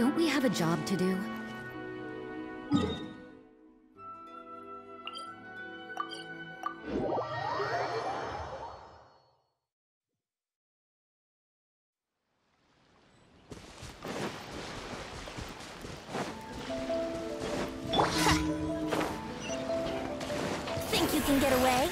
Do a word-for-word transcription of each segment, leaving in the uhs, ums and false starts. Don't we have a job to do? Think you can get away?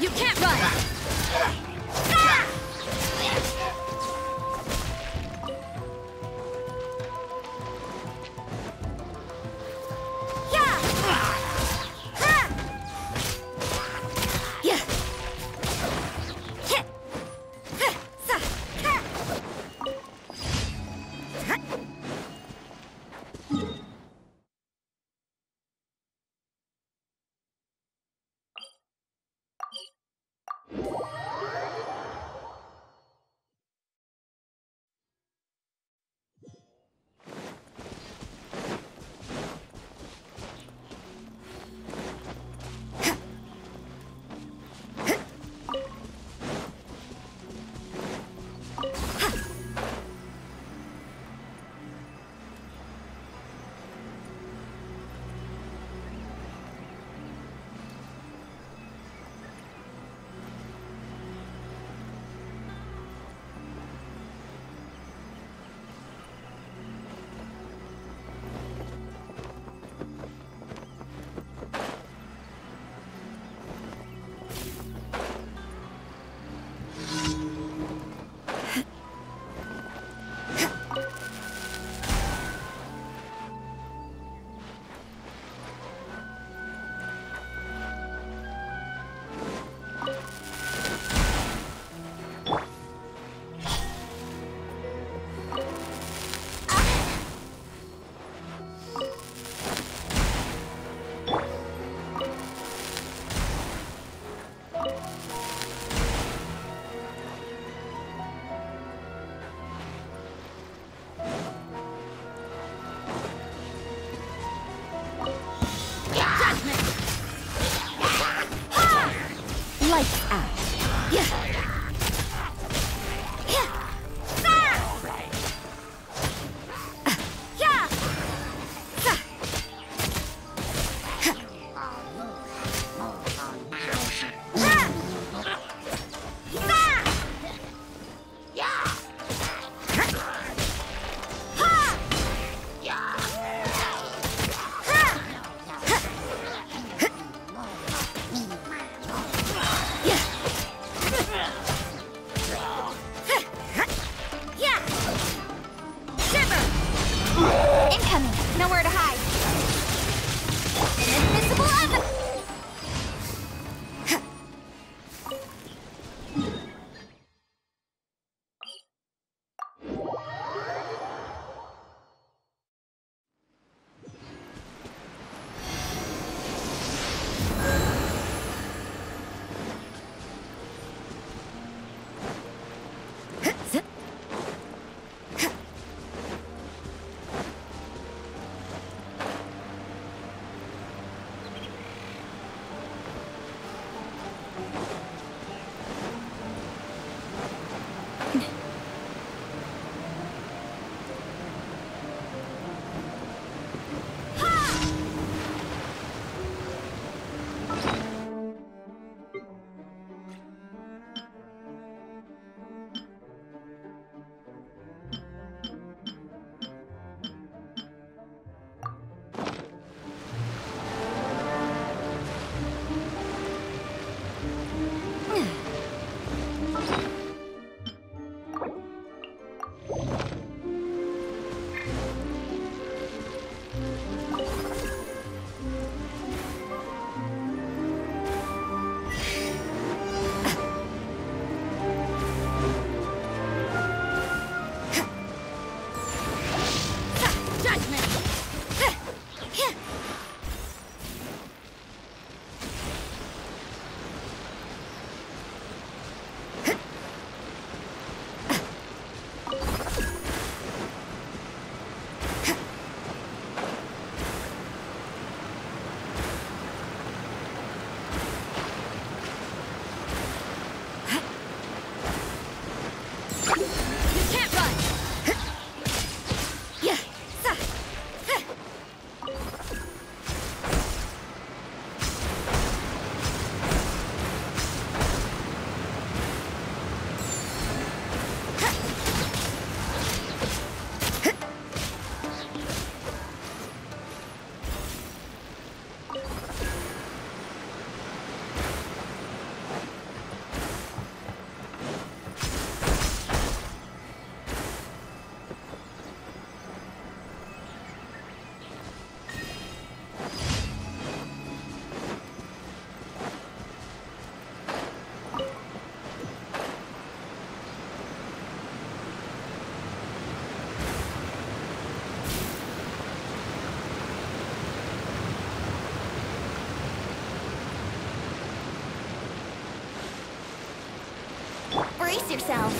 You can't run! Ah! brace yourselves.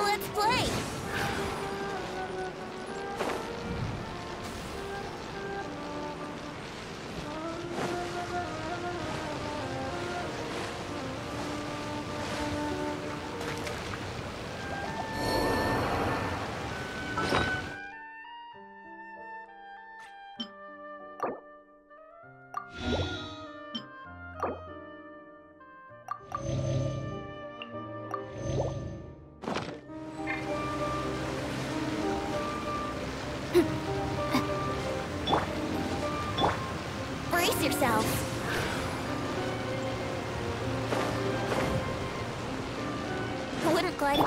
Let's play. Brace yourselves. Glitter gliding.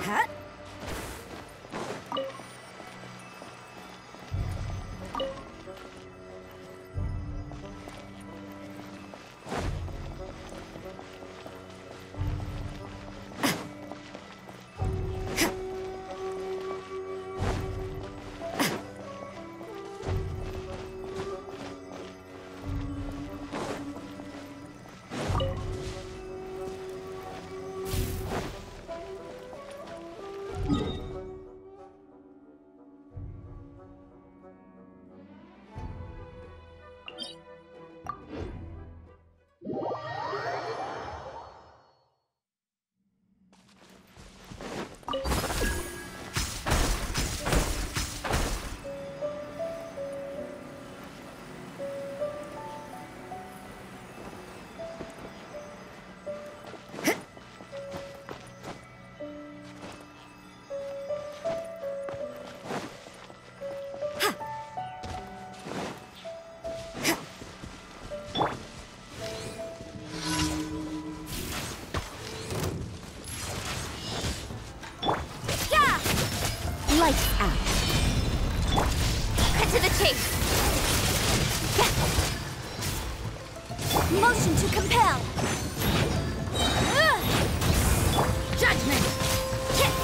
Huh? Lights out. Cut to the chase. Yeah. Motion to compel. Ugh. Judgment. Kick.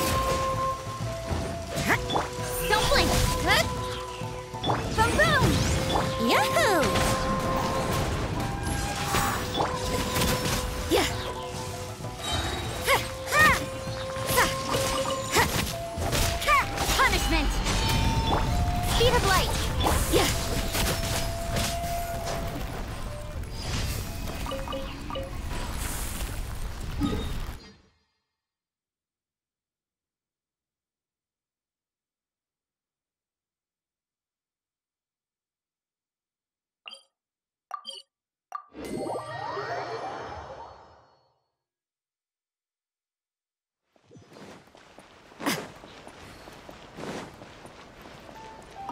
Huh. Don't blink. Huh. Boom boom. Yahoo. Yeah. Huh. Huh. Speed of light! Yeah!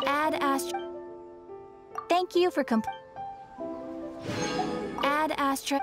Add Astra. Thank you for comp. Add Astra.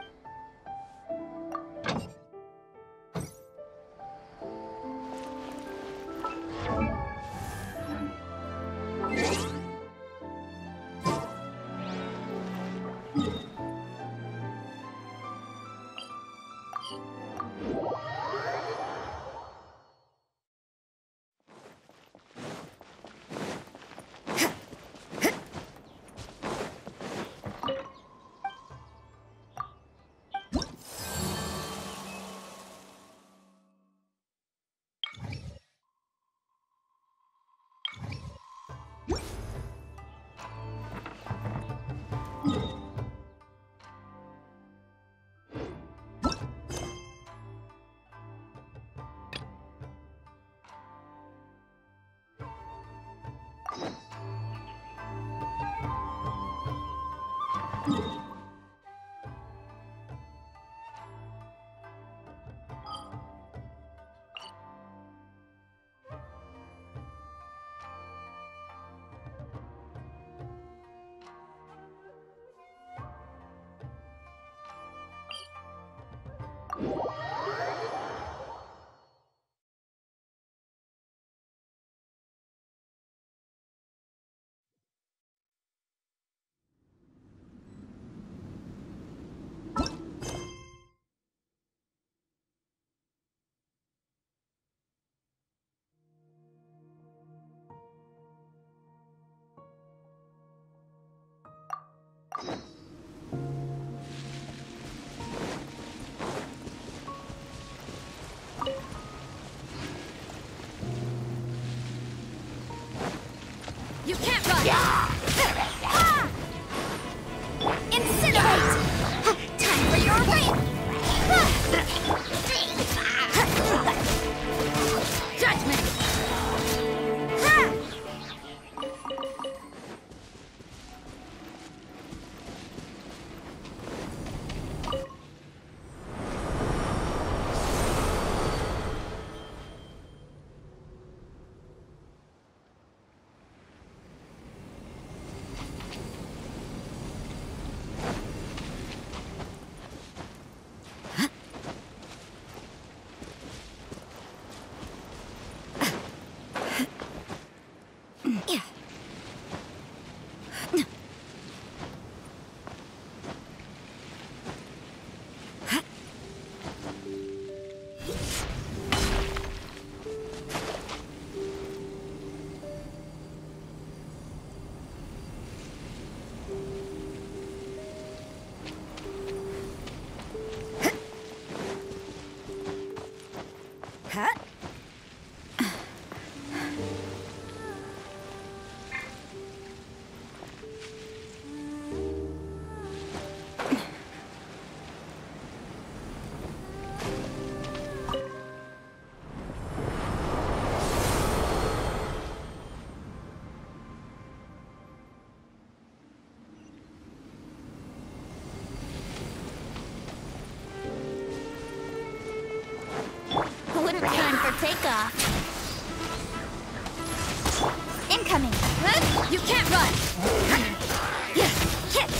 You can't run! Ah! Incinerate! Time for your win! Judgment! Take off. Incoming. Huh? You can't run. Huh? Yeah. Hit.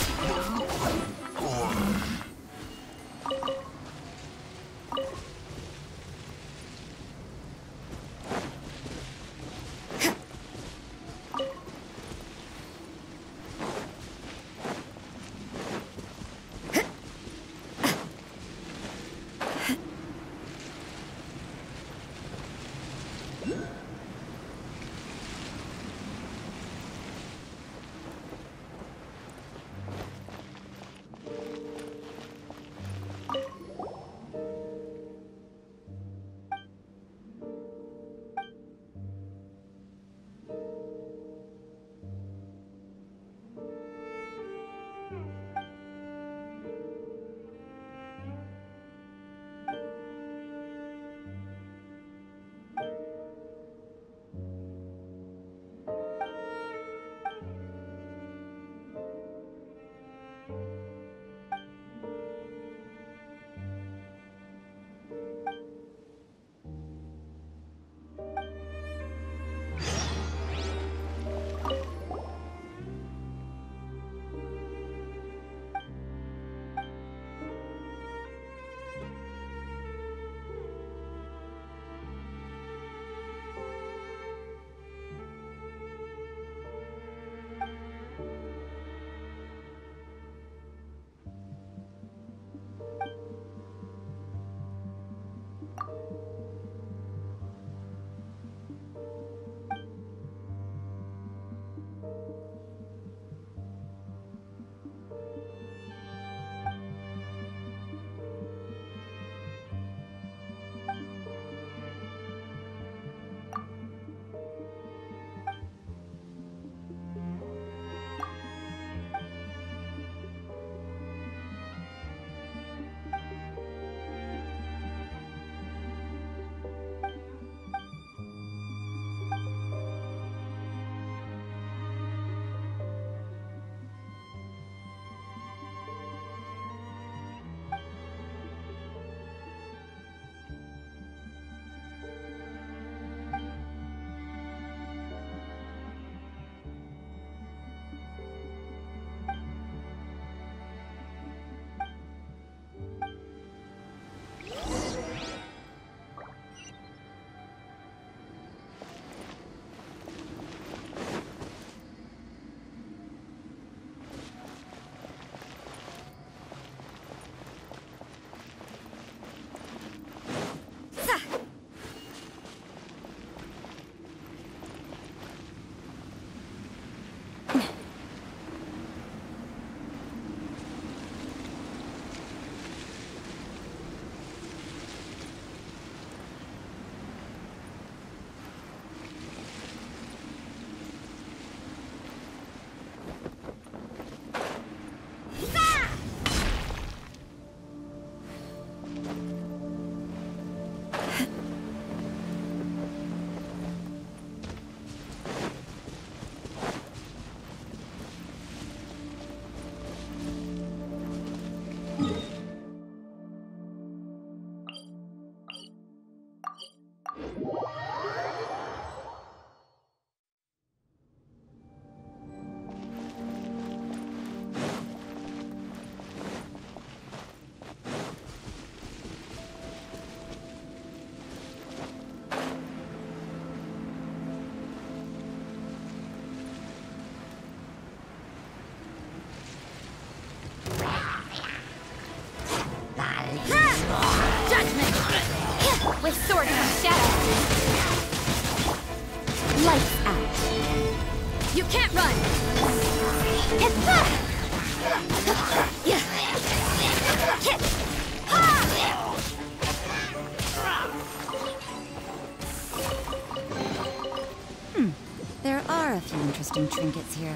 Lights out. You can't run! Hit! Hit! Hmm. There are a few interesting trinkets here.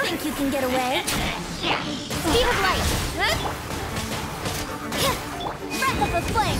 Think you can get away? Speed of light! Huh? Breath of a flame!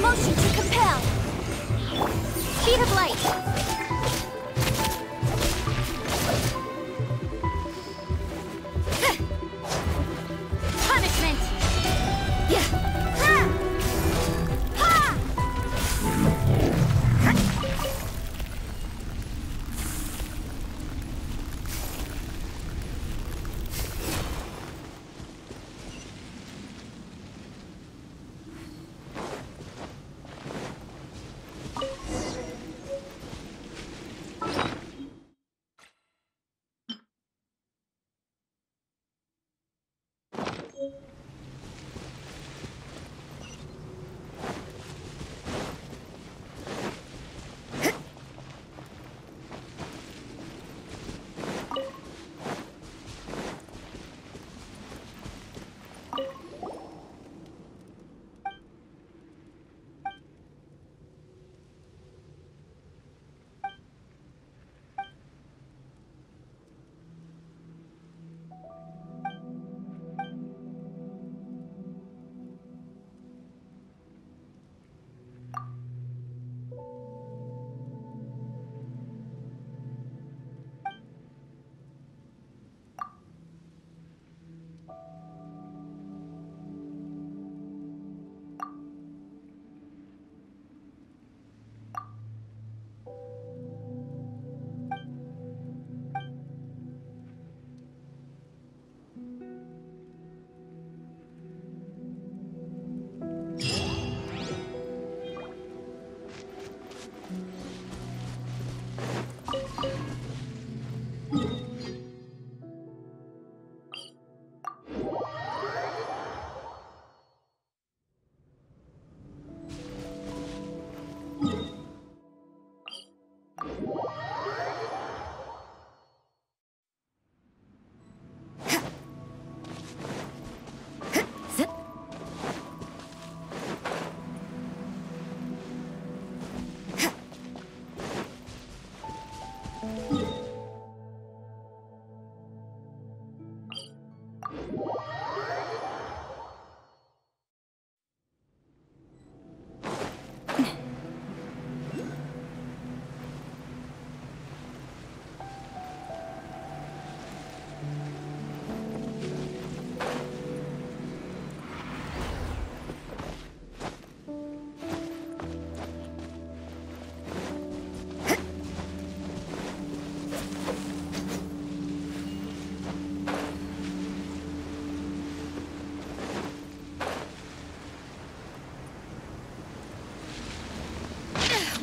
Motion to compel. Sheet of light.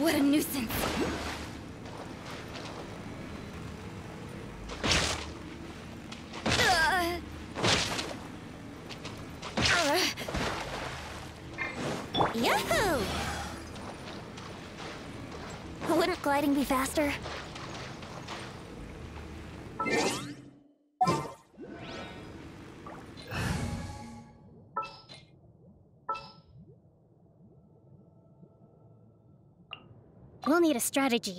What a nuisance! Yahoo! Wouldn't gliding be faster? We'll need a strategy.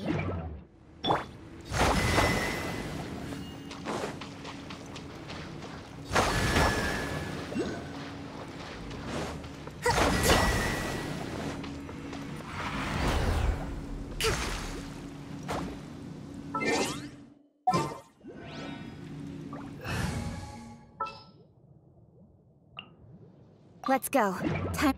Let's go. Time.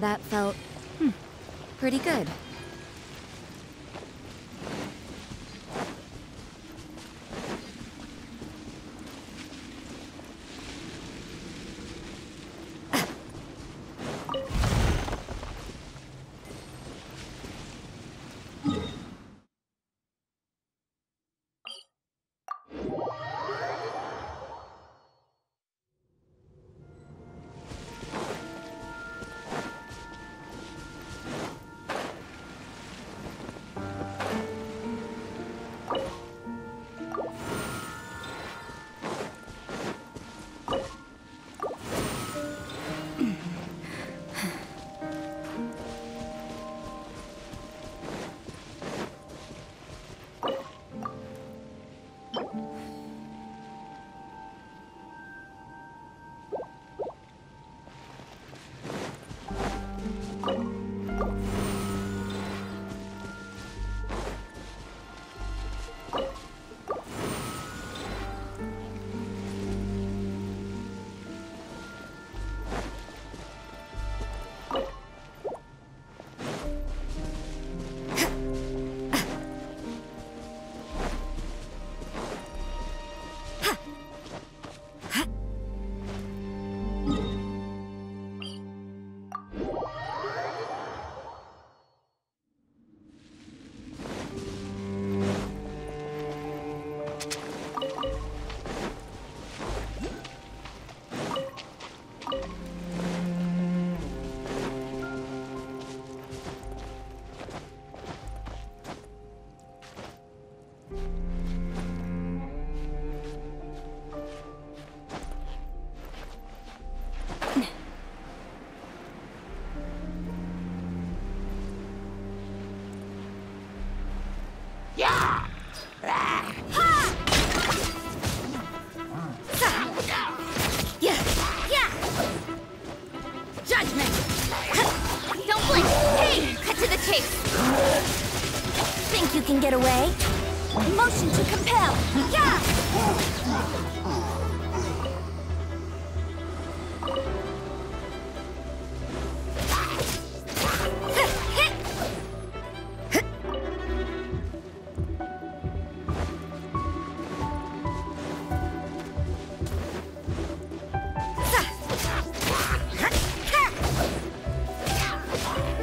That felt, hmm, pretty good.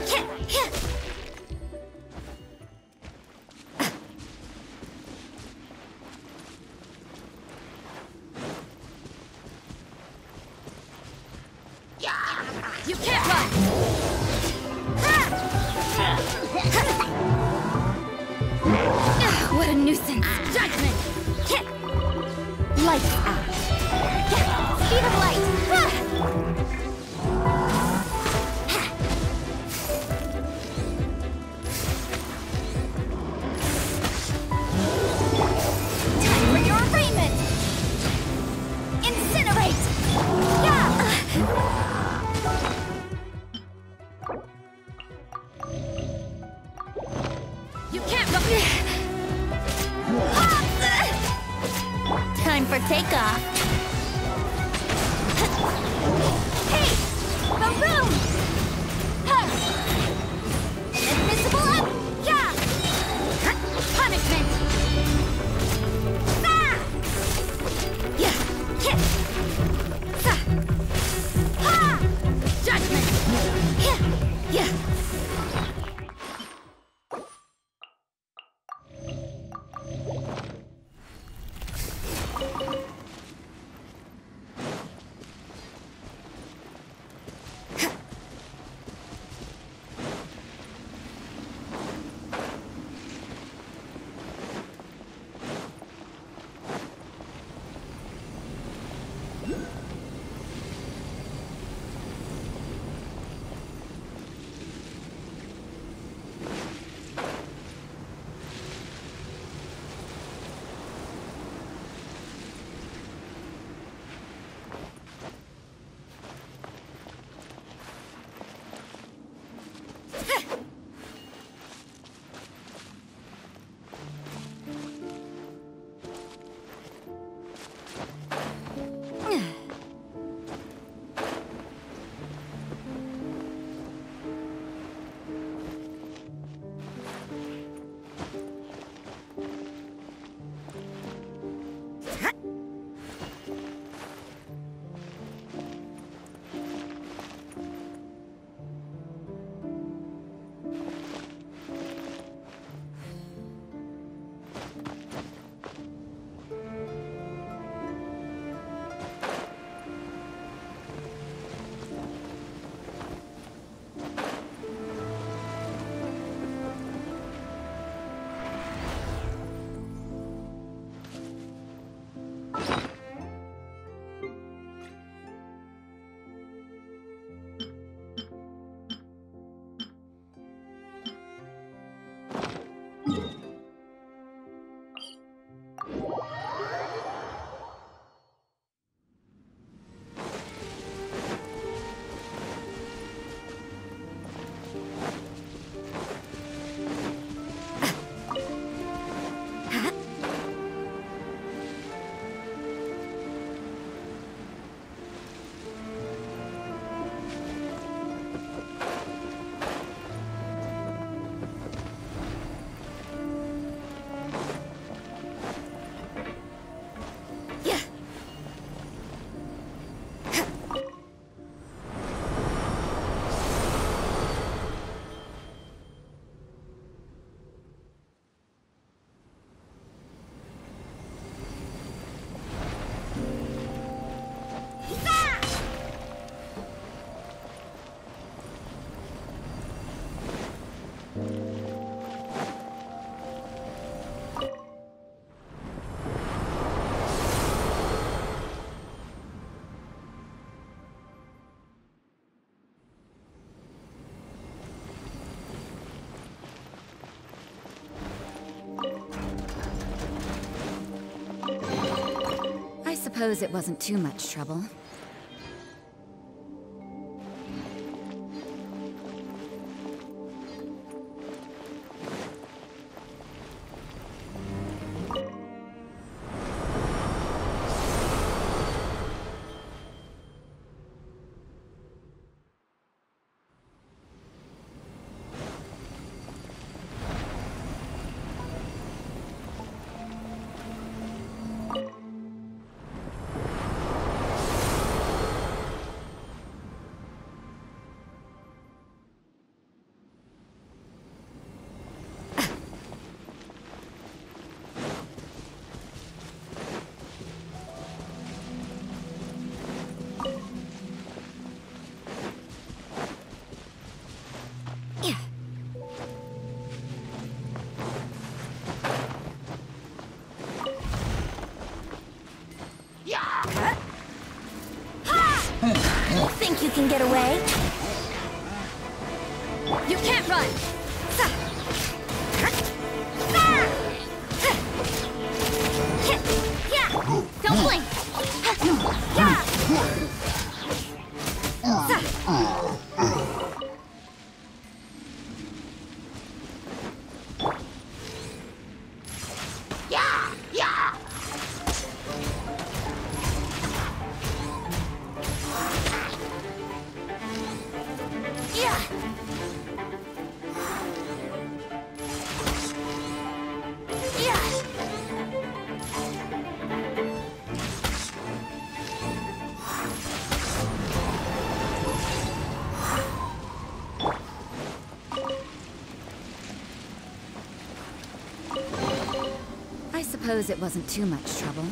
Hit! What a nuisance! Ah. Judgment! Hit! Lights out! Hit. Speed of light! Ah. Time for your arraignment! Incinerate! Yeah! Ah. Time for takeoff. Hey! Boom! Invisible up! Yeah! Punishment! Ah! Yeah! Hit! Ah! Ha! Judgment! Yeah! Yeah! I suppose it wasn't too much trouble. You can't run! Don't blink! Yeah! Yeah! Yeah! I suppose it wasn't too much trouble.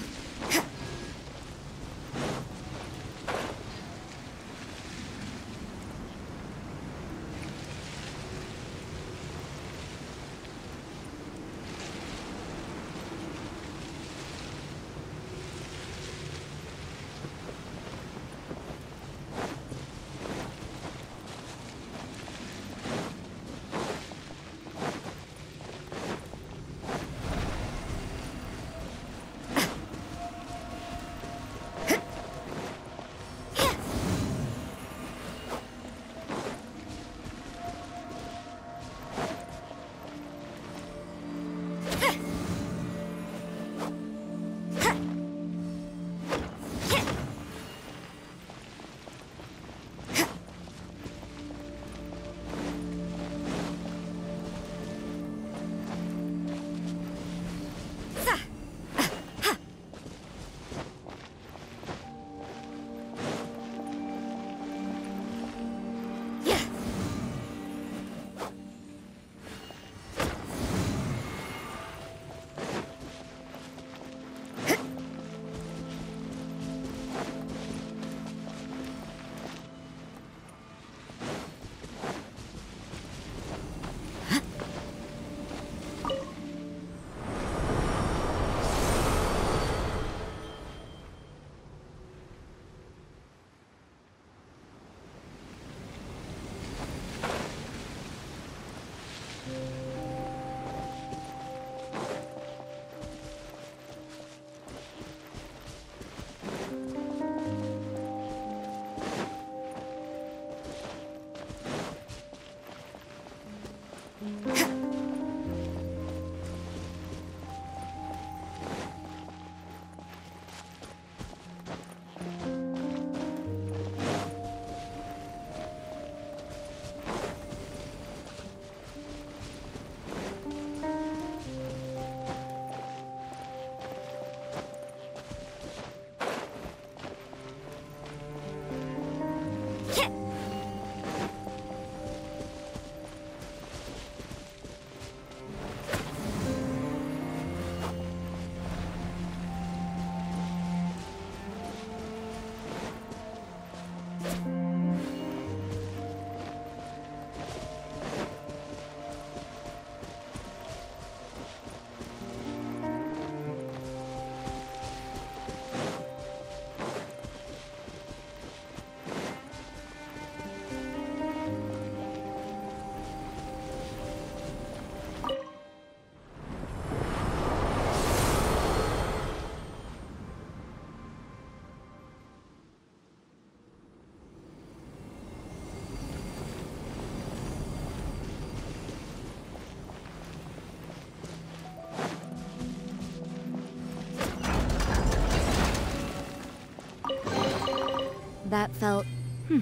That felt, hmm,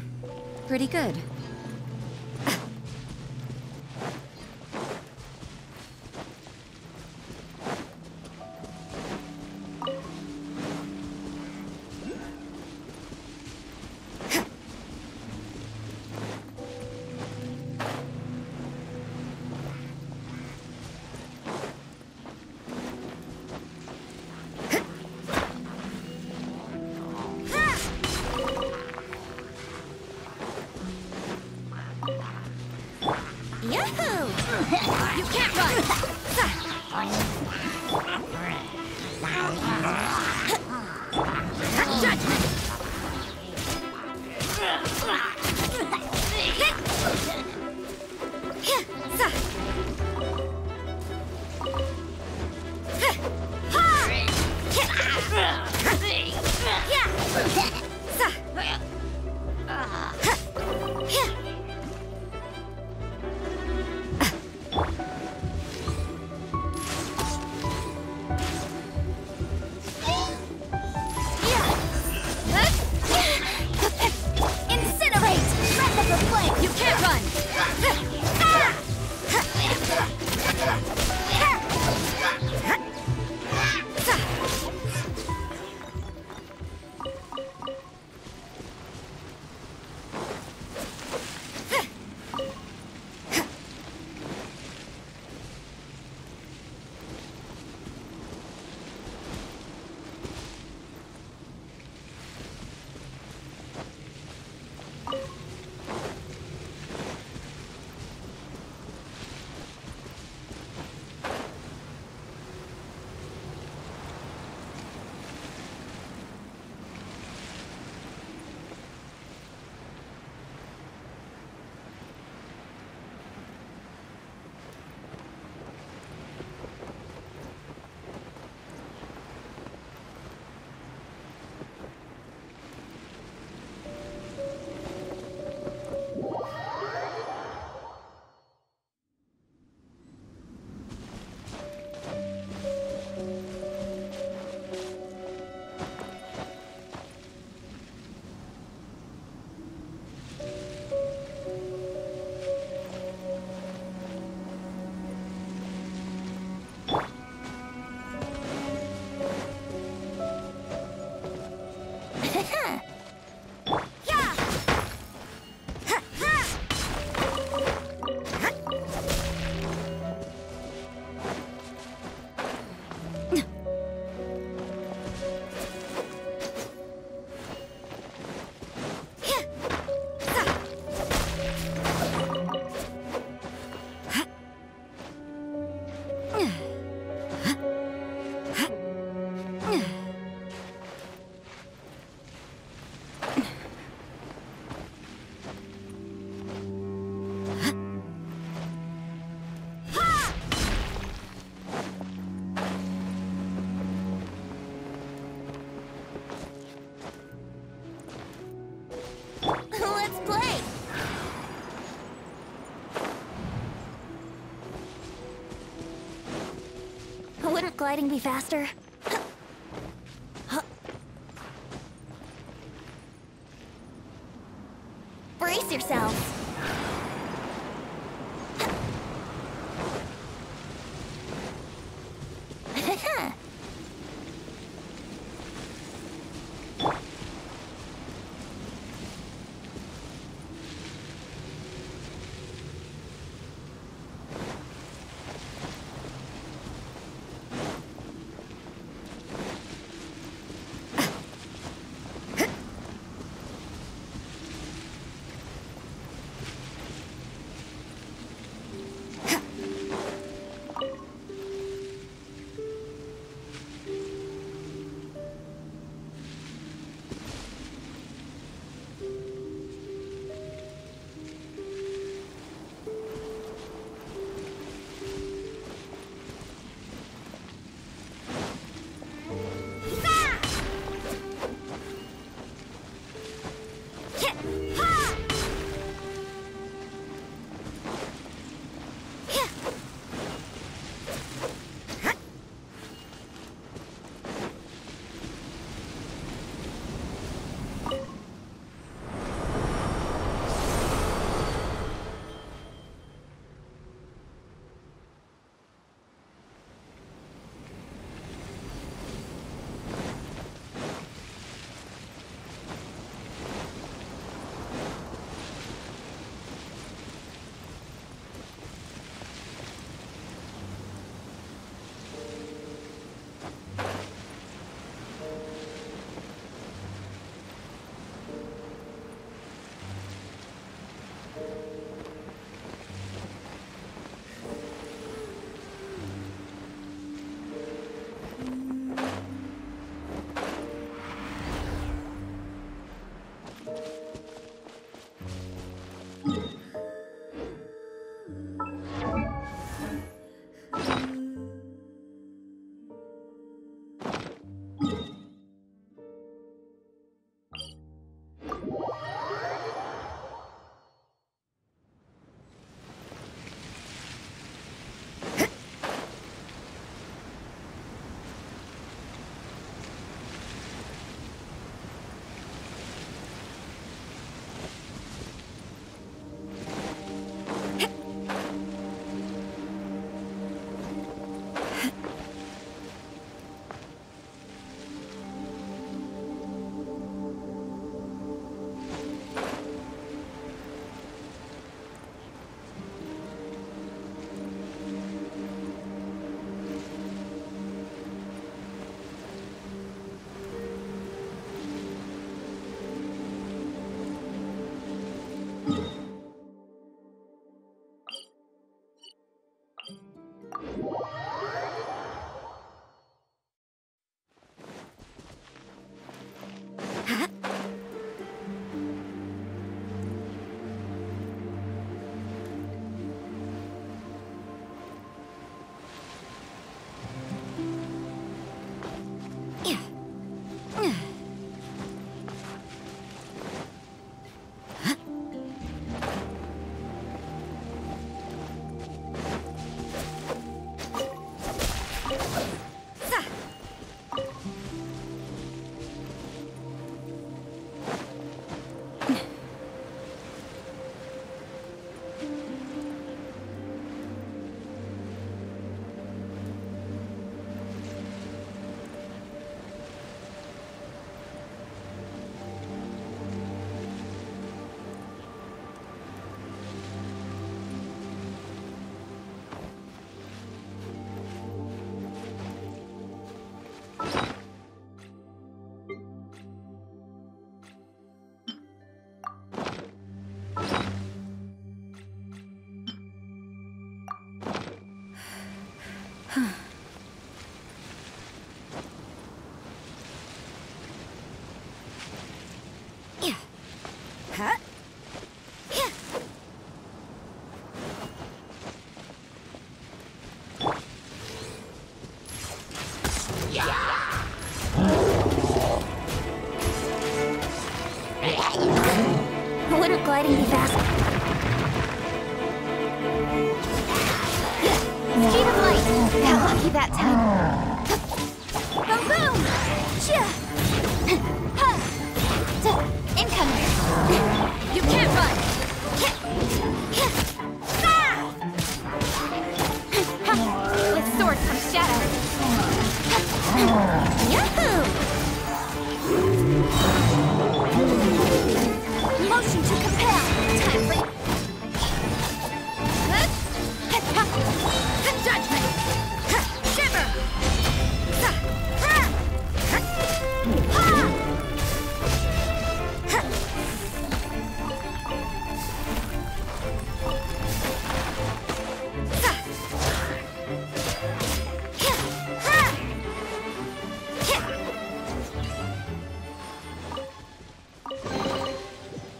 pretty good. You can't run! Judgment! not gliding be faster? Brace yourselves! Gliding be fast. Speed of light! How lucky that time. Incoming! You can't run! With sword comes shadow! Yahoo! Motion to compel! Time for... The judgment!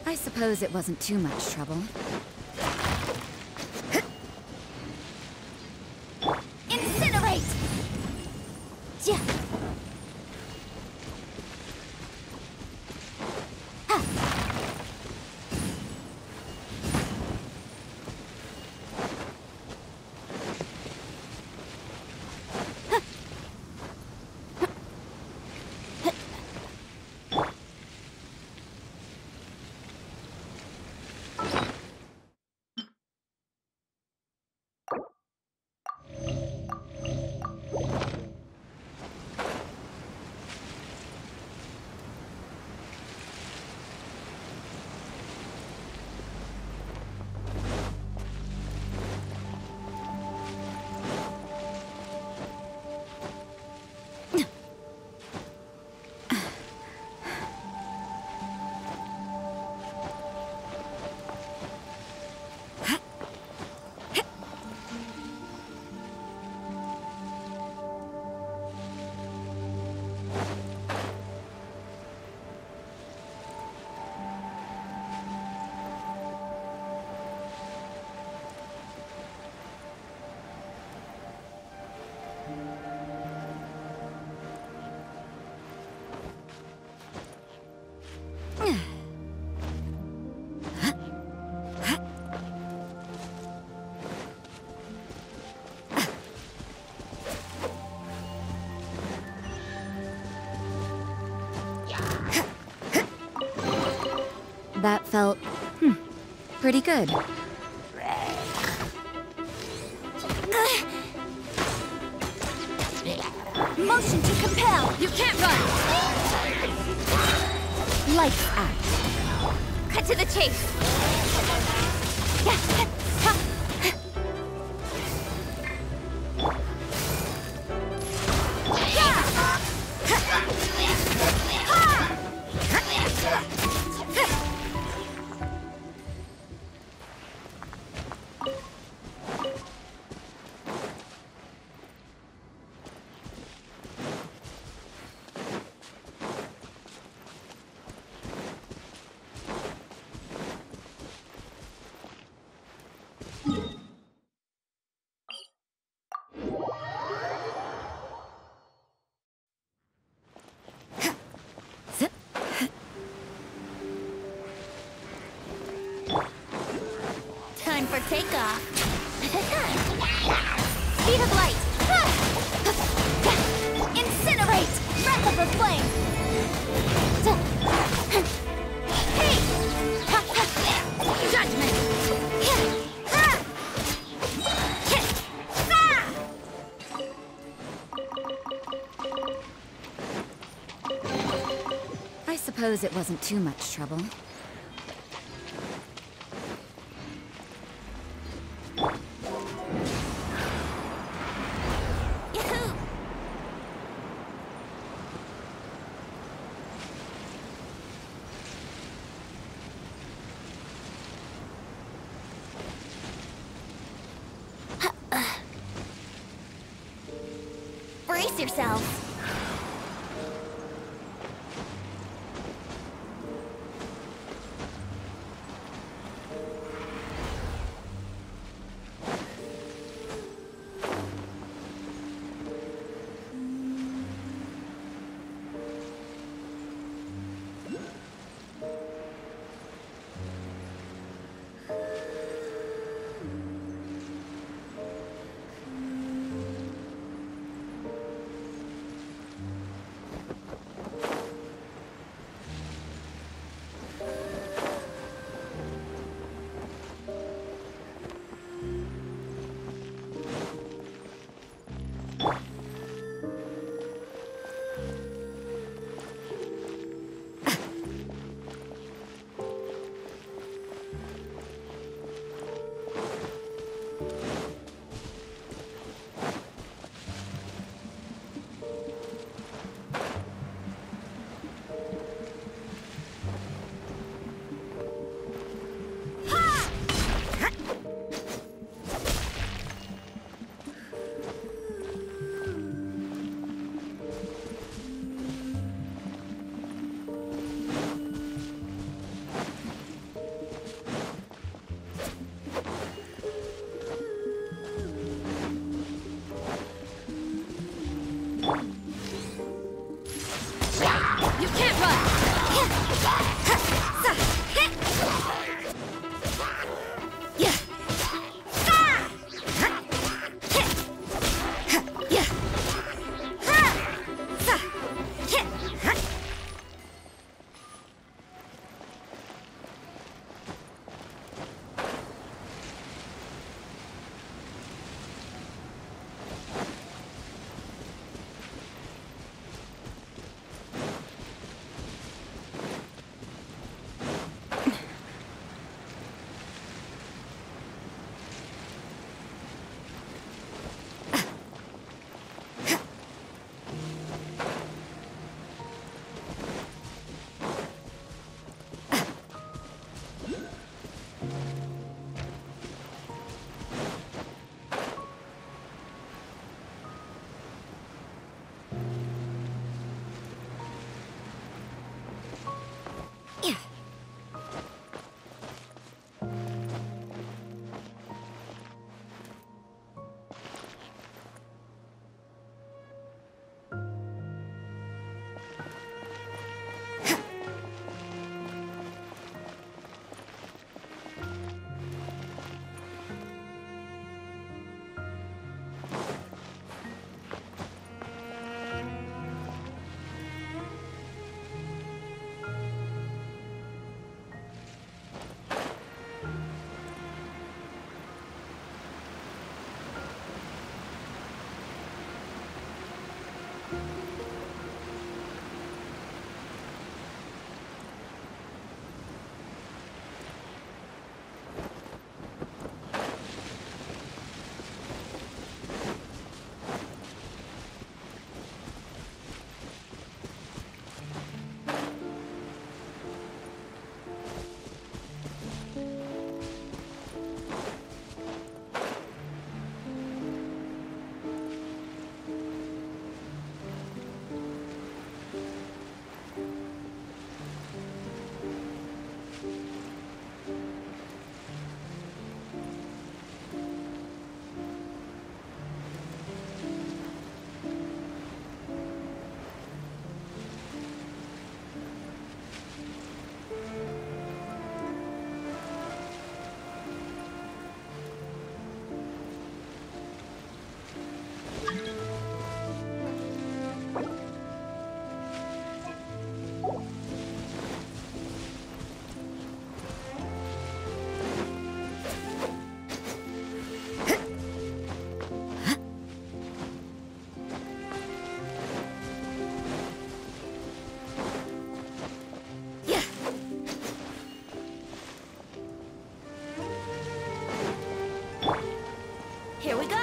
I suppose it wasn't too much trouble. Incinerate! Yeah. That felt, hmm, pretty good. Motion to compel! You can't run! Lights out. Cut to the chase! For takeoff. Speed of light. Incinerate. Breath of the flame. Hey! Judgment. I suppose it wasn't too much trouble. Brace yourself. Here we go!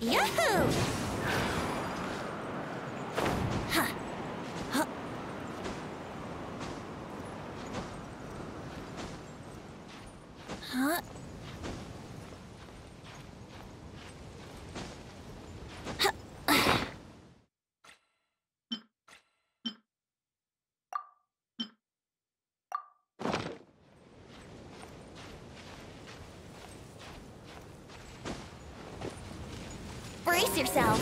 Yahoo! Huh. Huh. Huh. Brace yourself.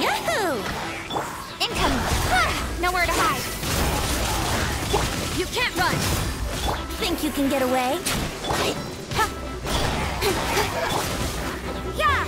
Yahoo! Incoming! Ah, nowhere to hide! You can't run! Think you can get away? Yeah!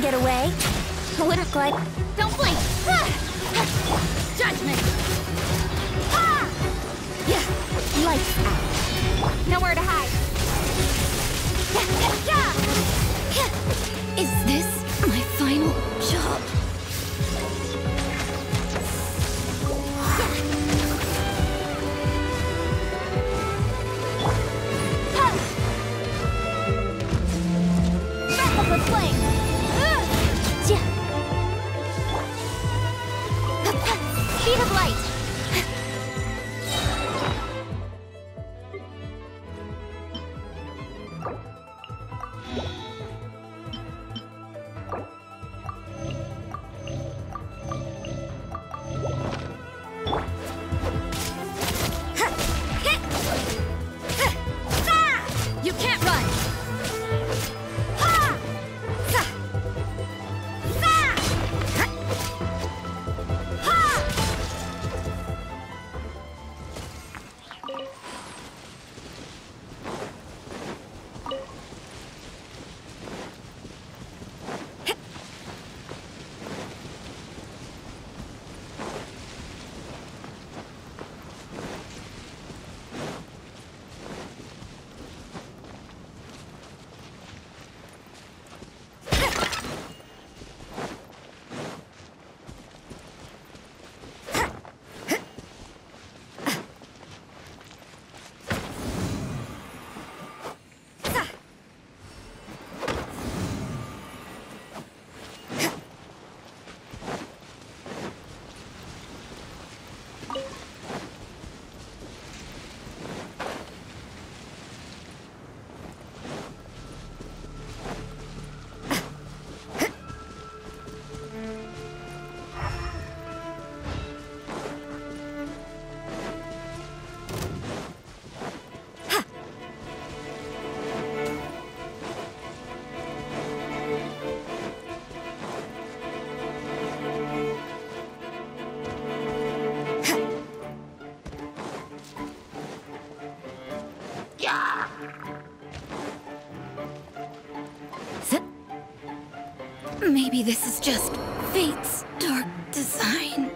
Get away? Would look like. Don't blink! Judgment! Yeah. Lights out. Nowhere to hide. Is this my final job? Back up the plane! Speed of light! You can't run! Ha! Maybe this is just fate's dark design.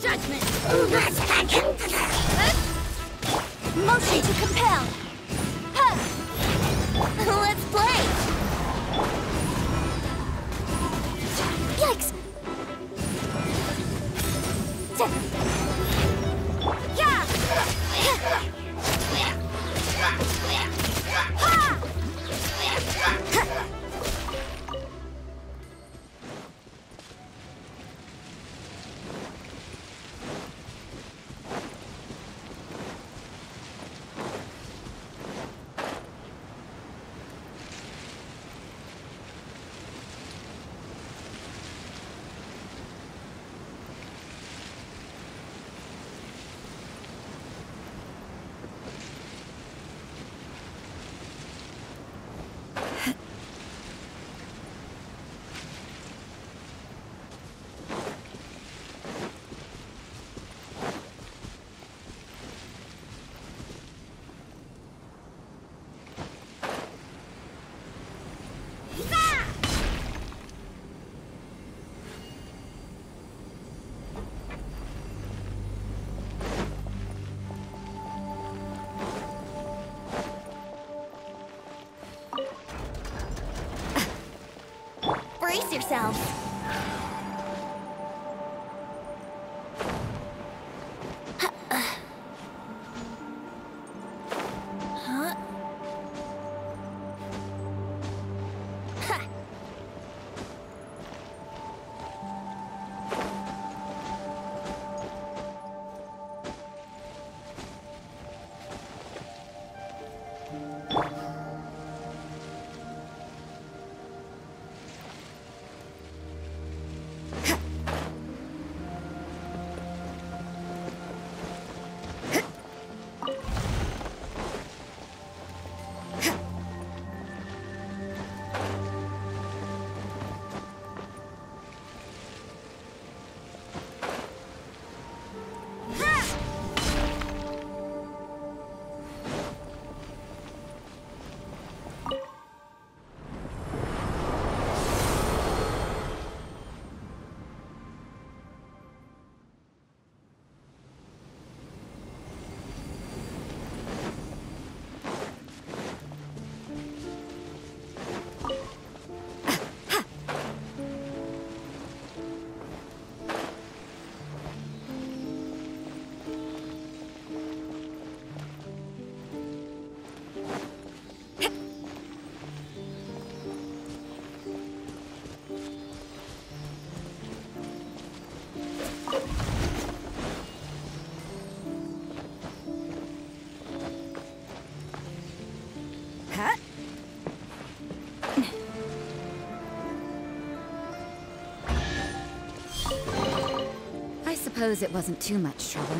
Judgment! Motion to compel! Let's play! Yikes! Brace yourselves! Huh? Ha! suppose it wasn't too much trouble.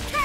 Yeah.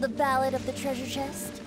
The Ballad of the Treasure Chest?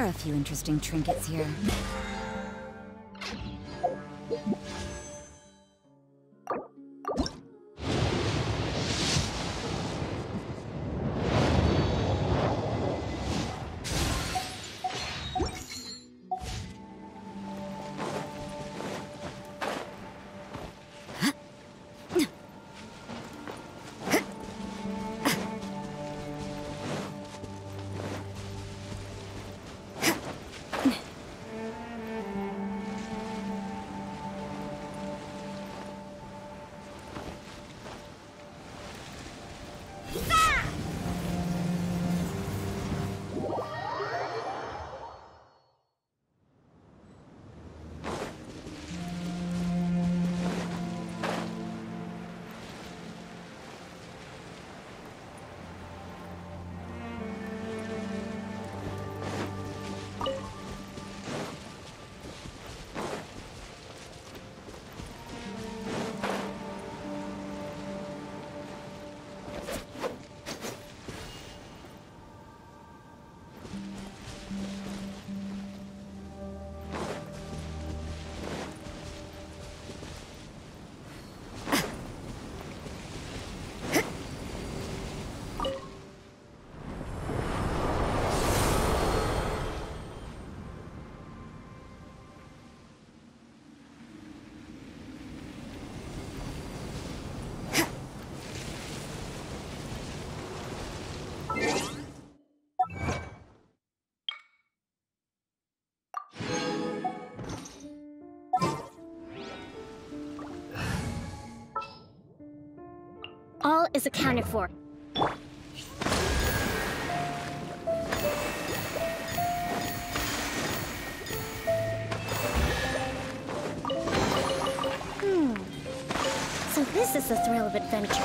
A few interesting trinkets here. All is accounted for. This is the thrill of adventure.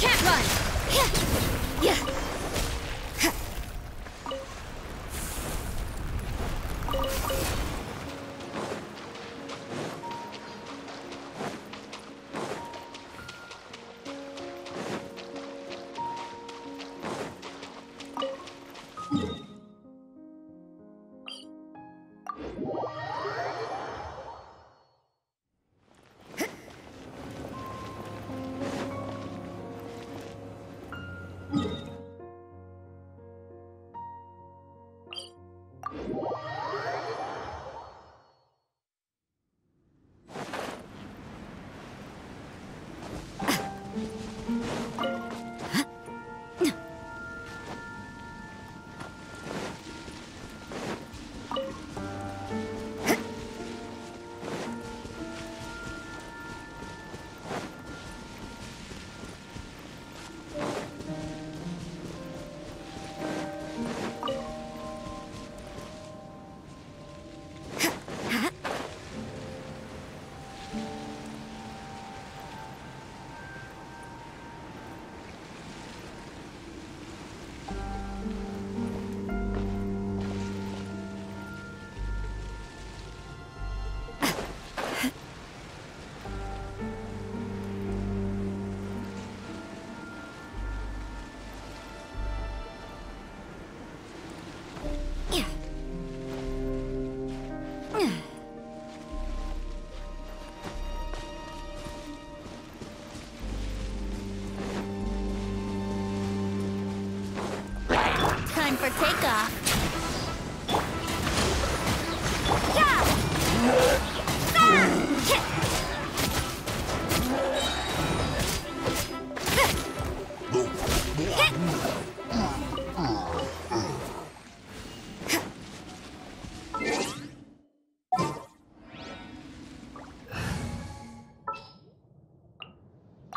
Can't run! For takeoff.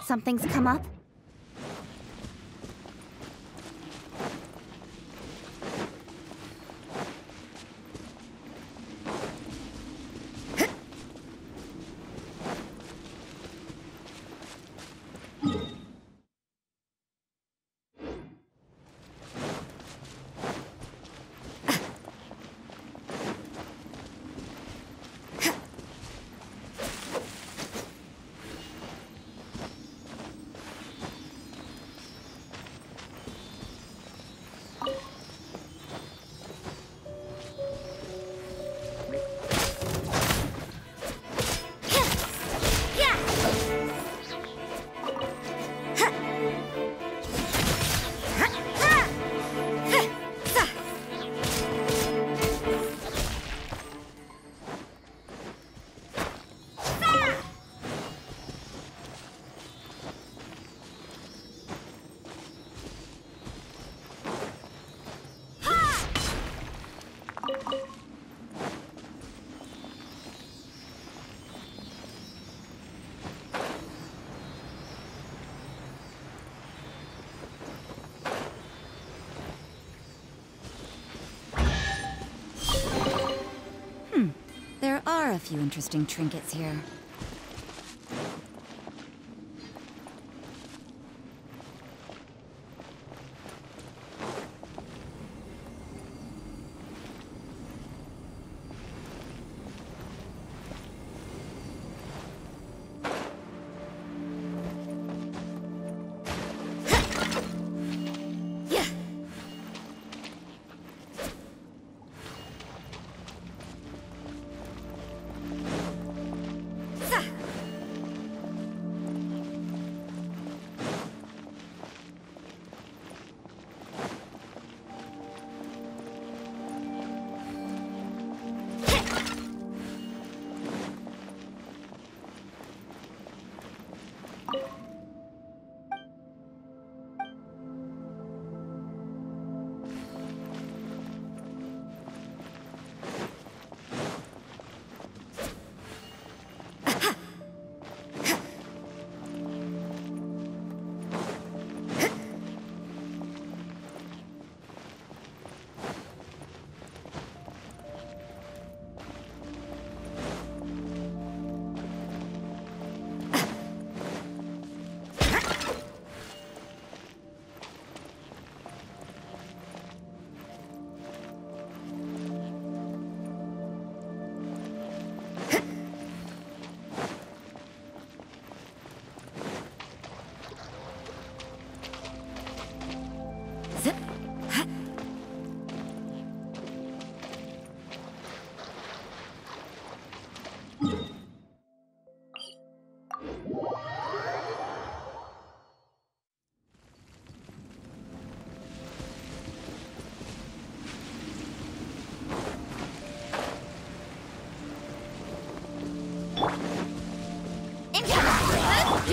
Something's come up. A few interesting trinkets here.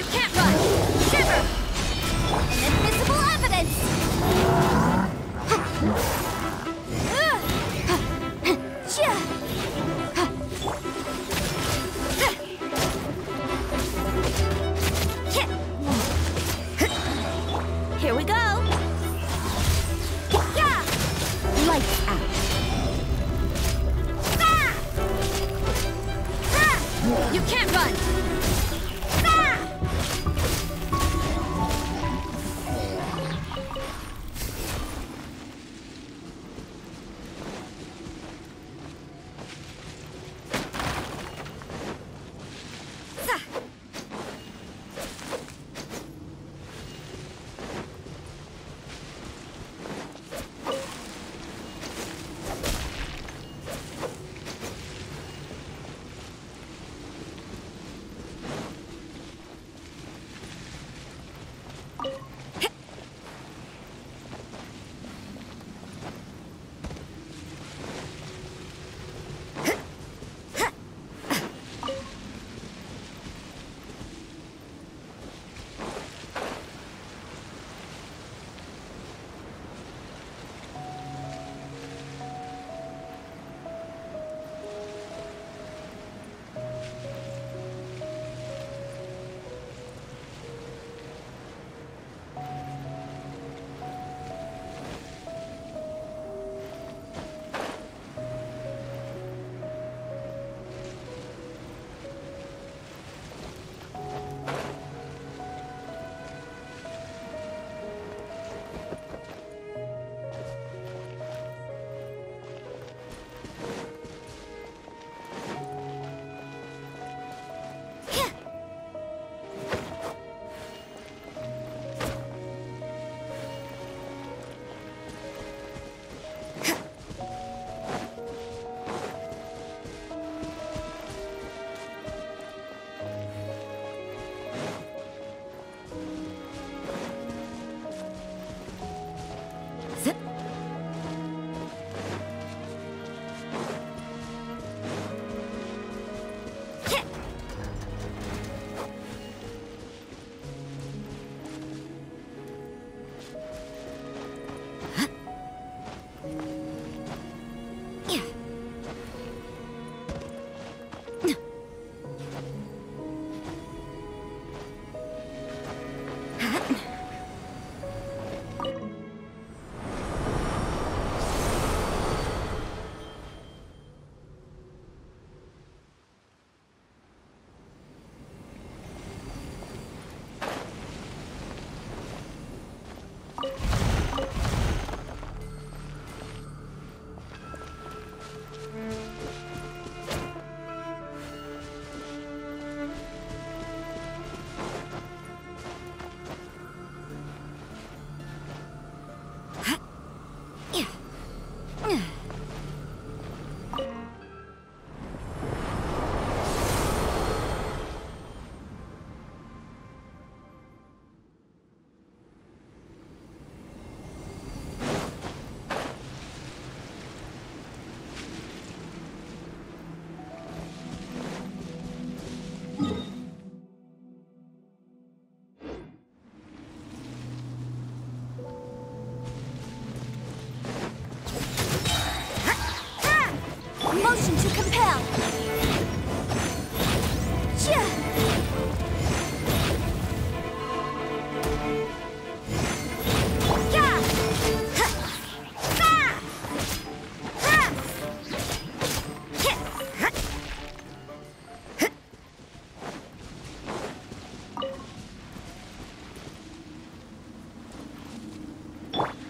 You can't run! Shiver! Invisible evidence! Here we go! Yeah! Lights out! You can't run!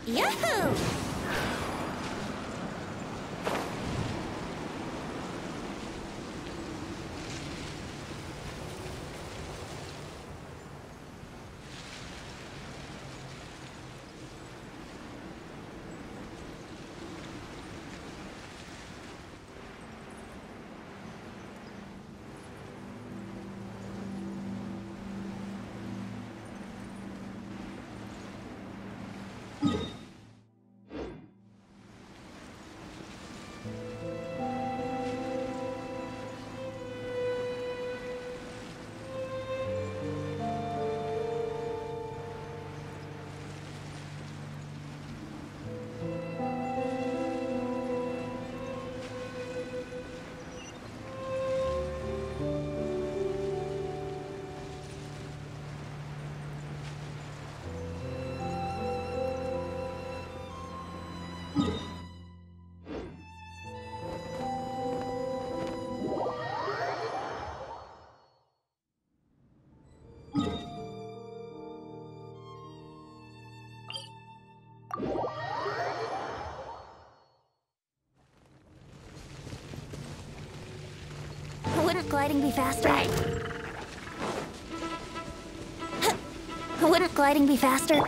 Yahoo! gliding be faster? Wouldn't gliding be faster?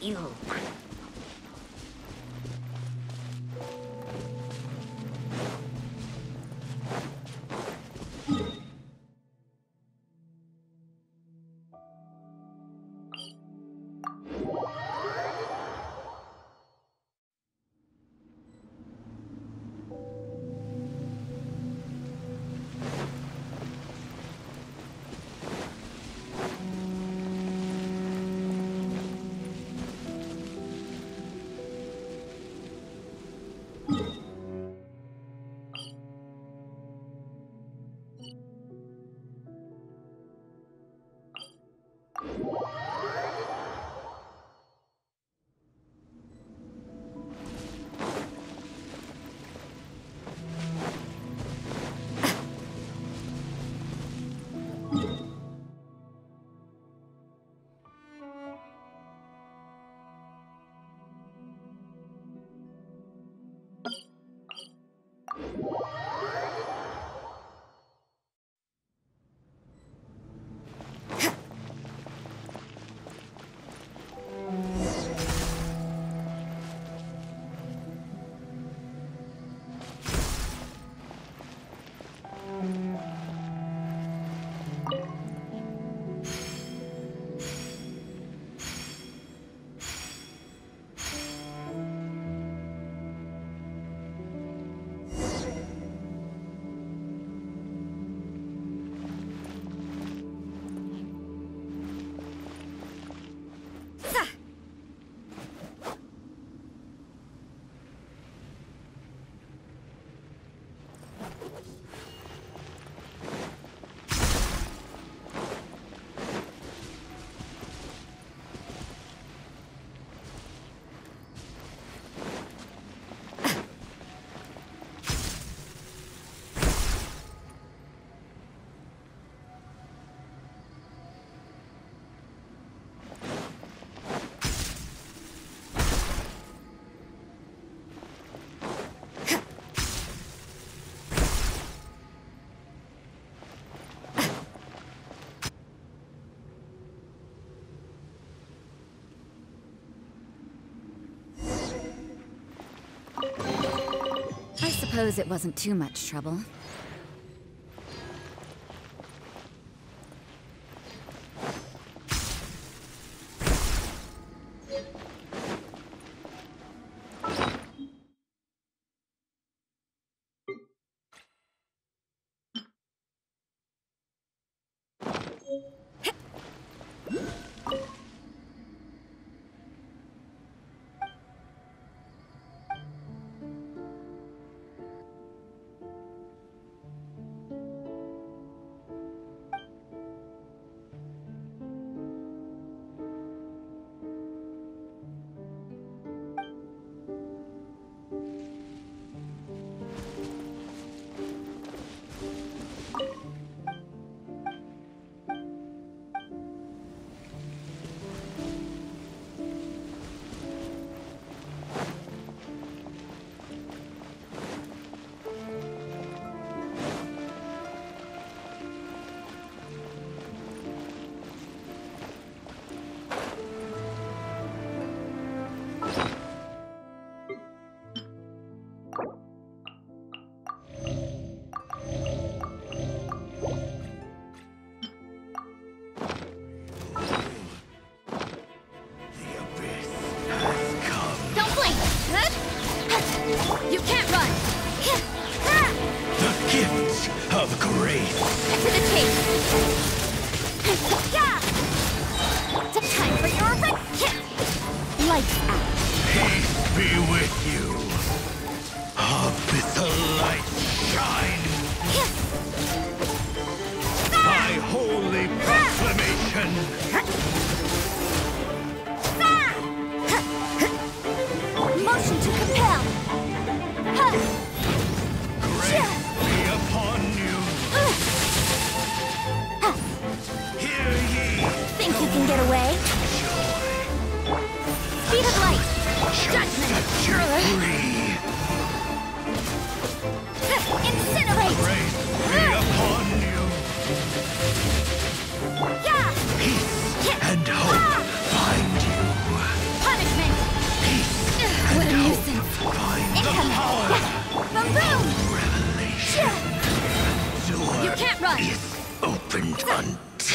You. I suppose it wasn't too much trouble.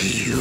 you.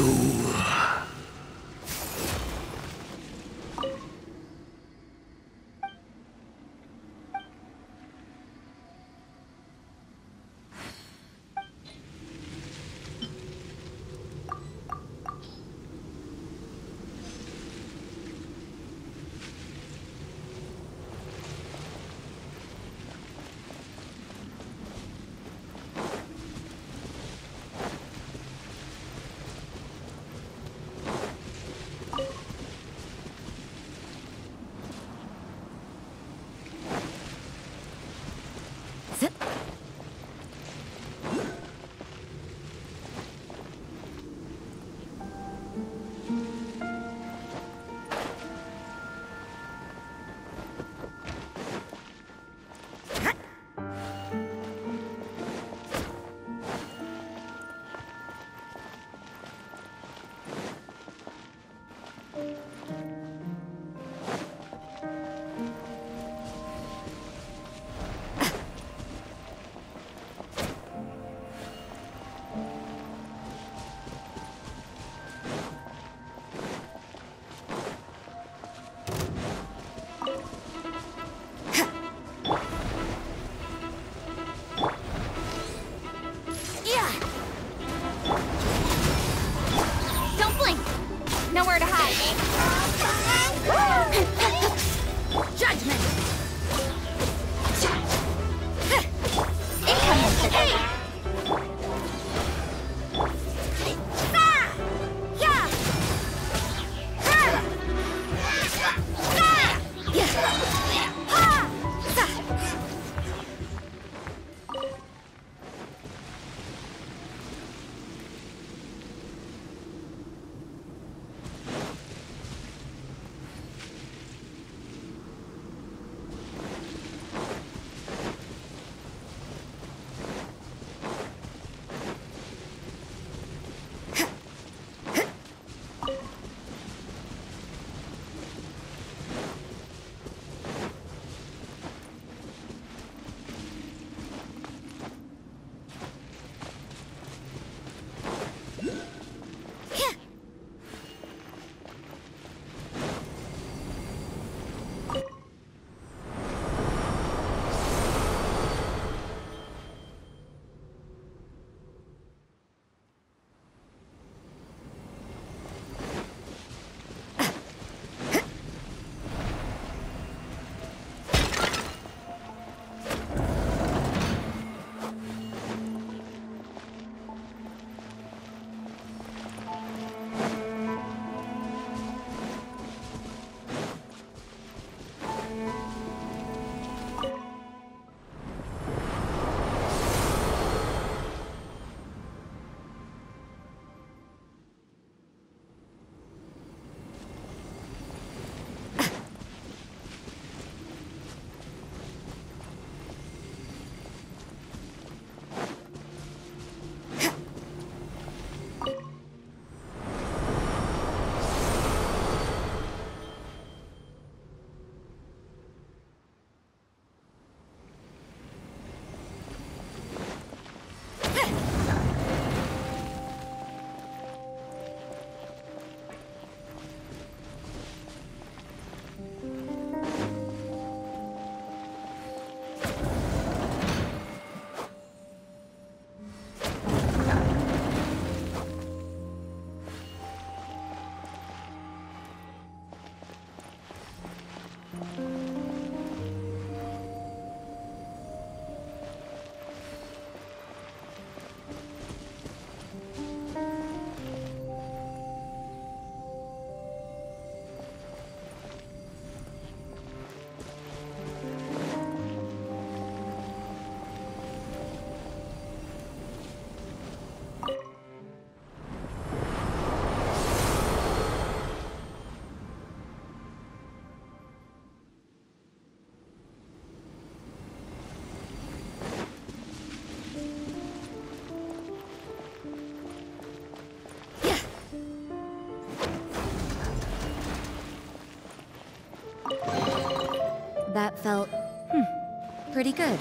That felt, hmm, pretty good.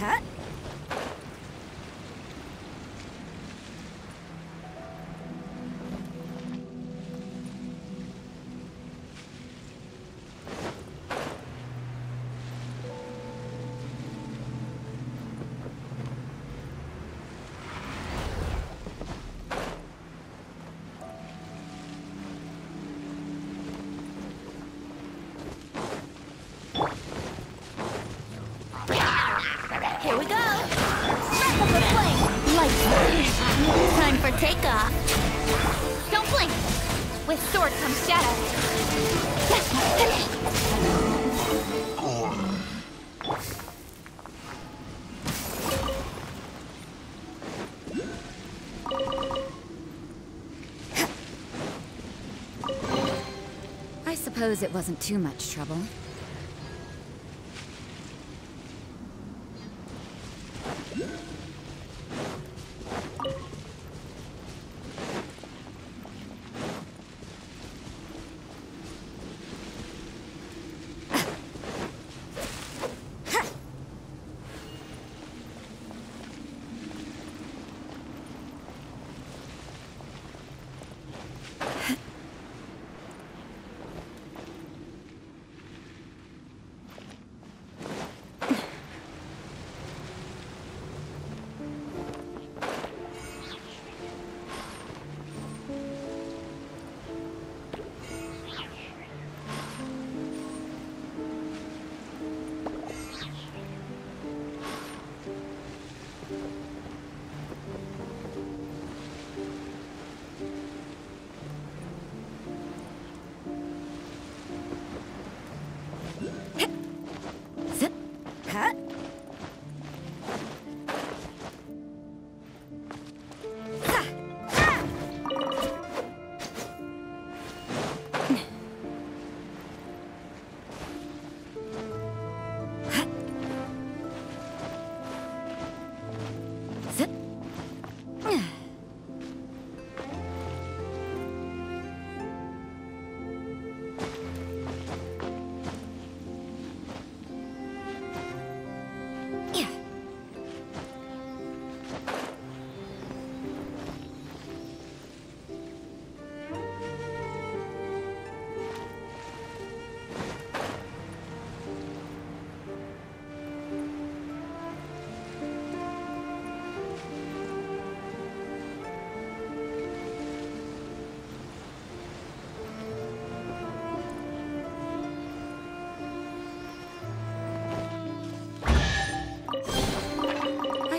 hat? Here we go! Wrap up the plane! Lights out! Time for takeoff! Don't blink! With sword comes shadow! I suppose it wasn't too much trouble.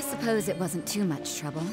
I suppose it wasn't too much trouble.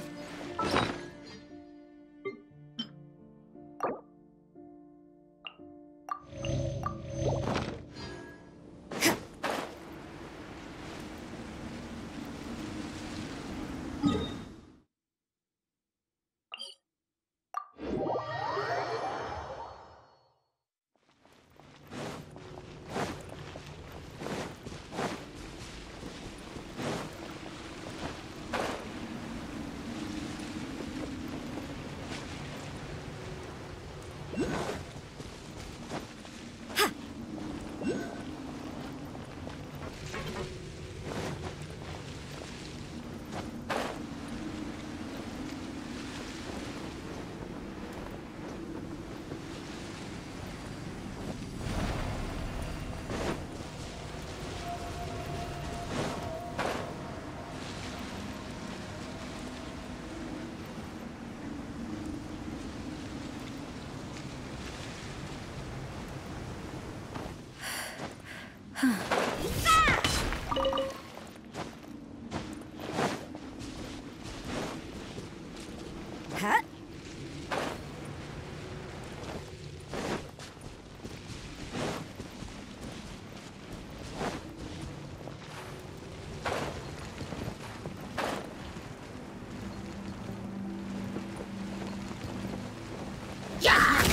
Huh? Yeah!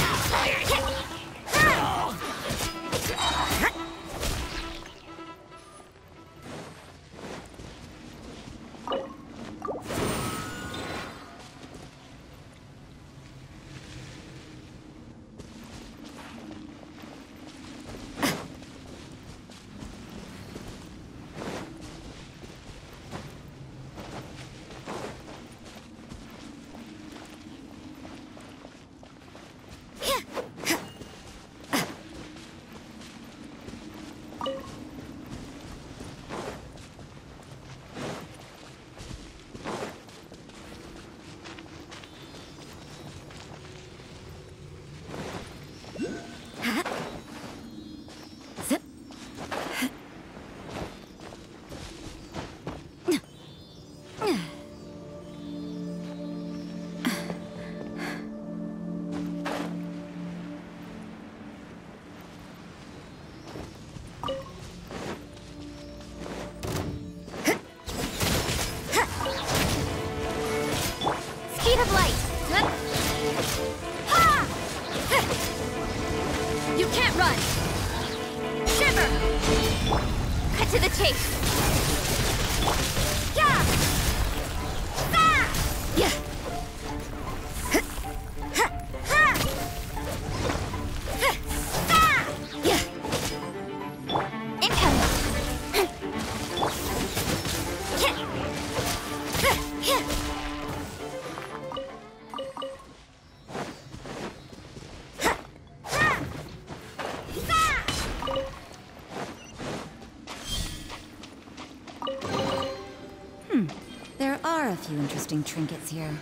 Few interesting trinkets here.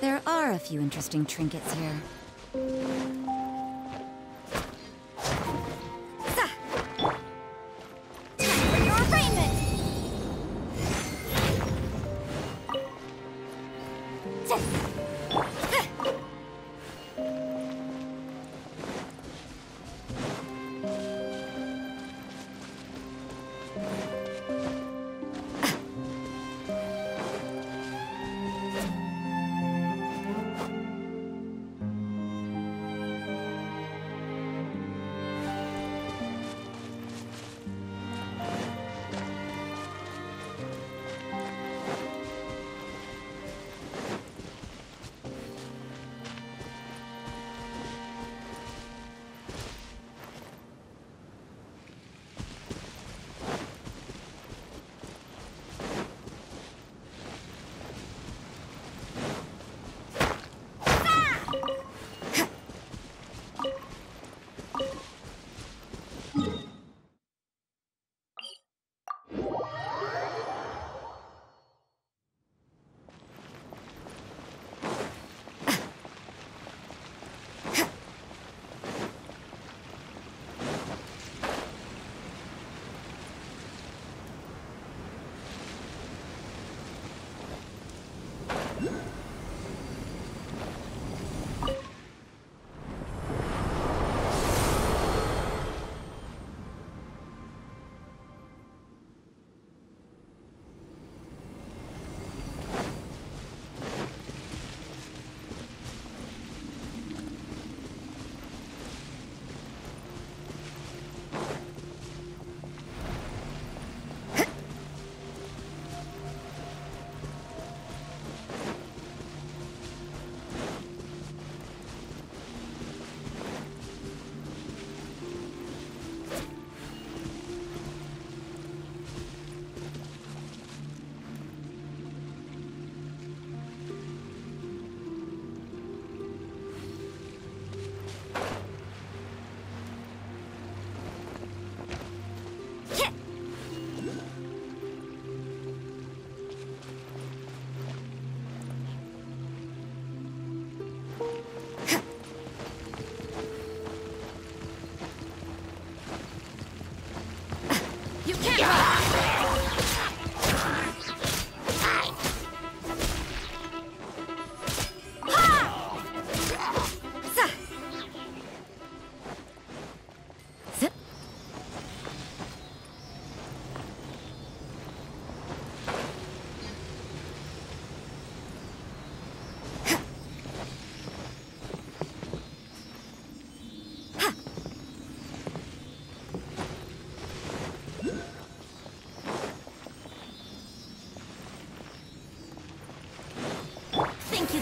There are a few interesting trinkets here.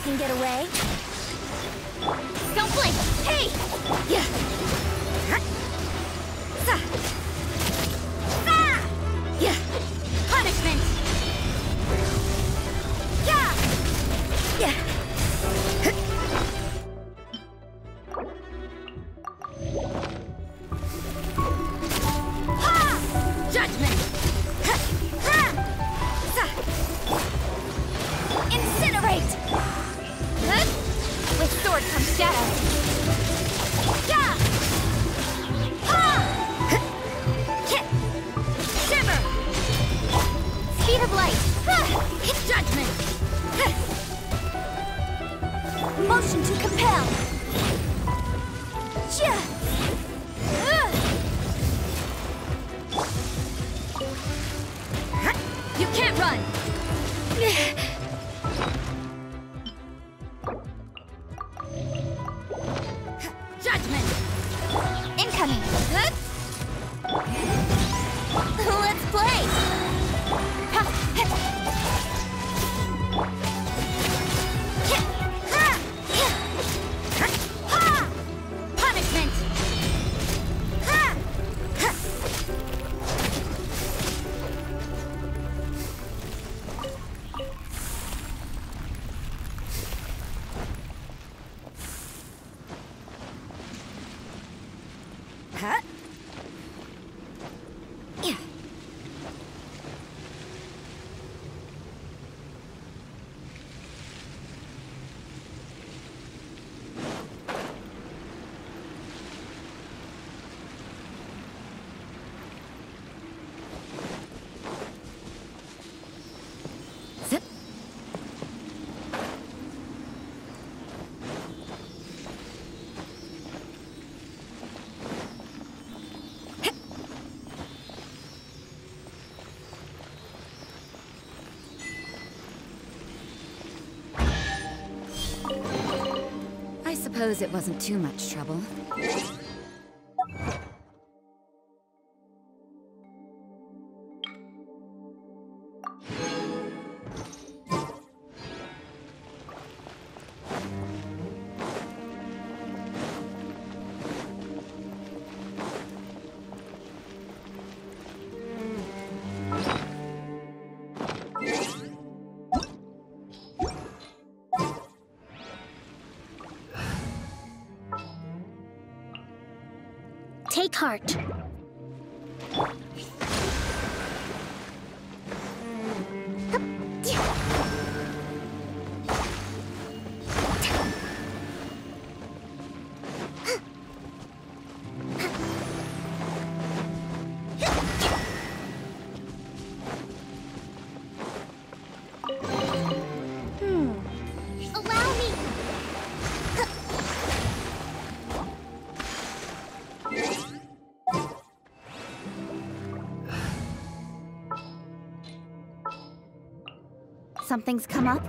can get away. Don't blink! Hey! Yeah! Huh? Sa! Sa! Yeah! Punishment! Yeah! Yeah! Huh? I suppose it wasn't too much trouble. Take heart. Something's come up.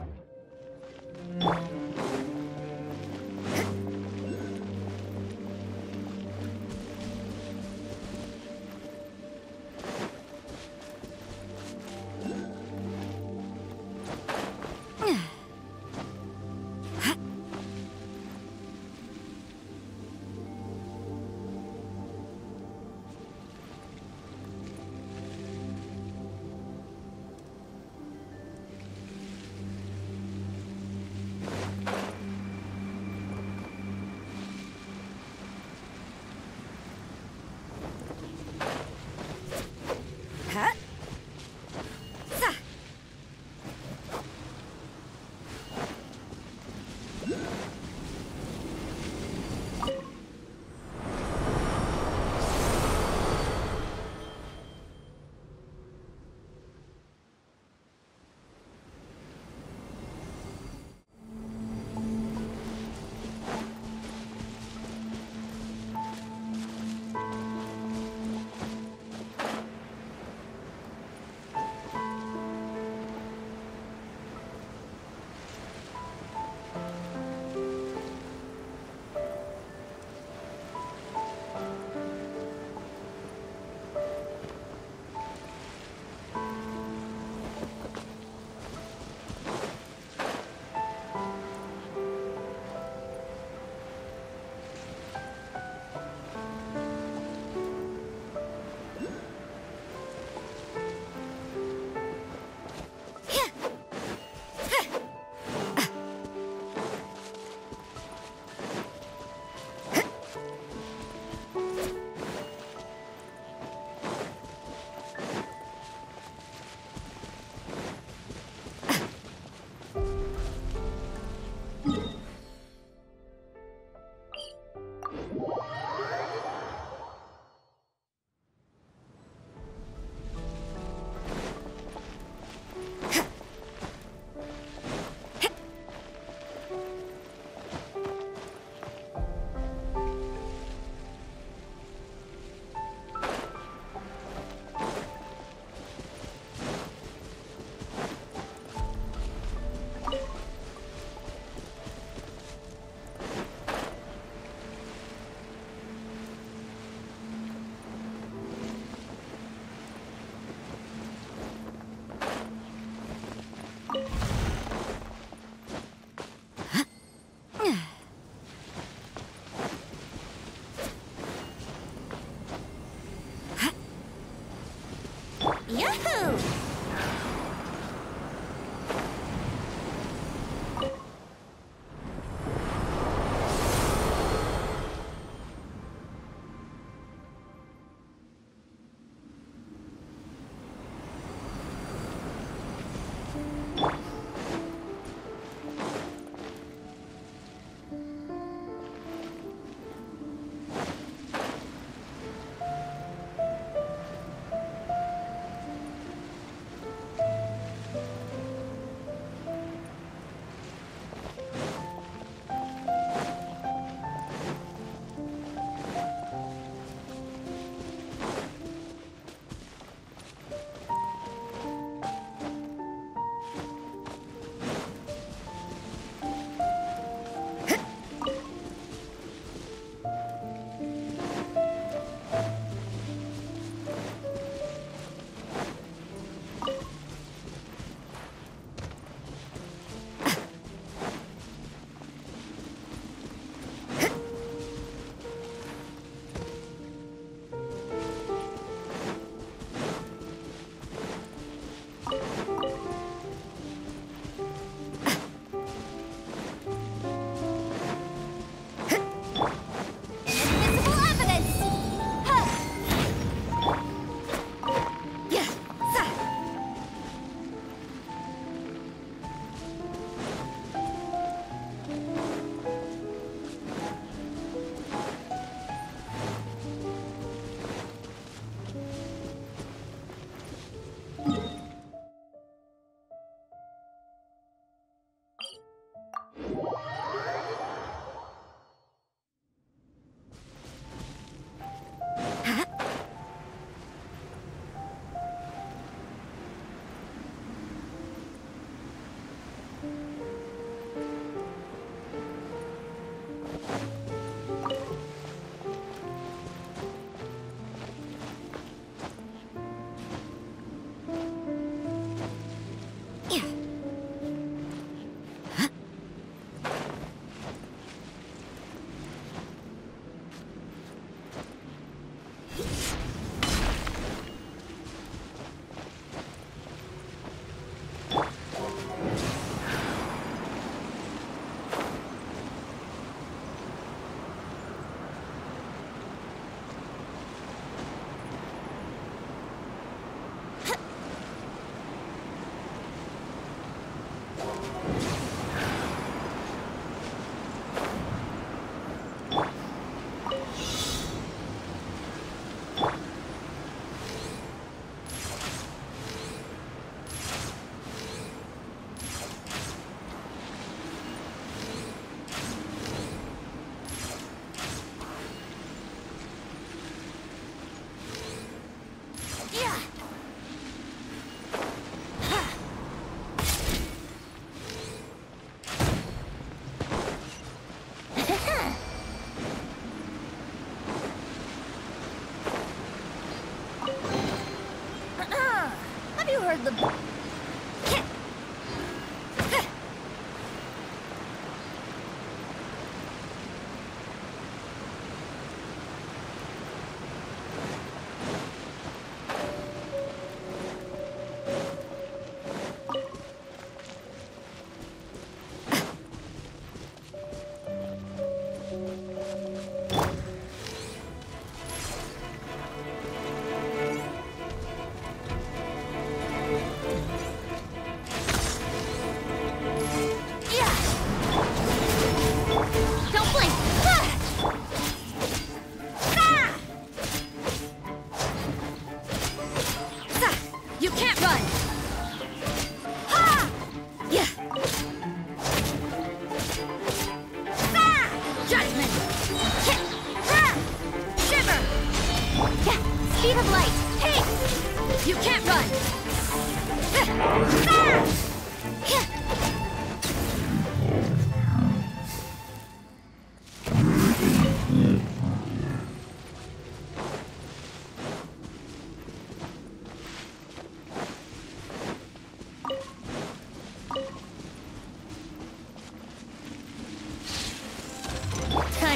are the...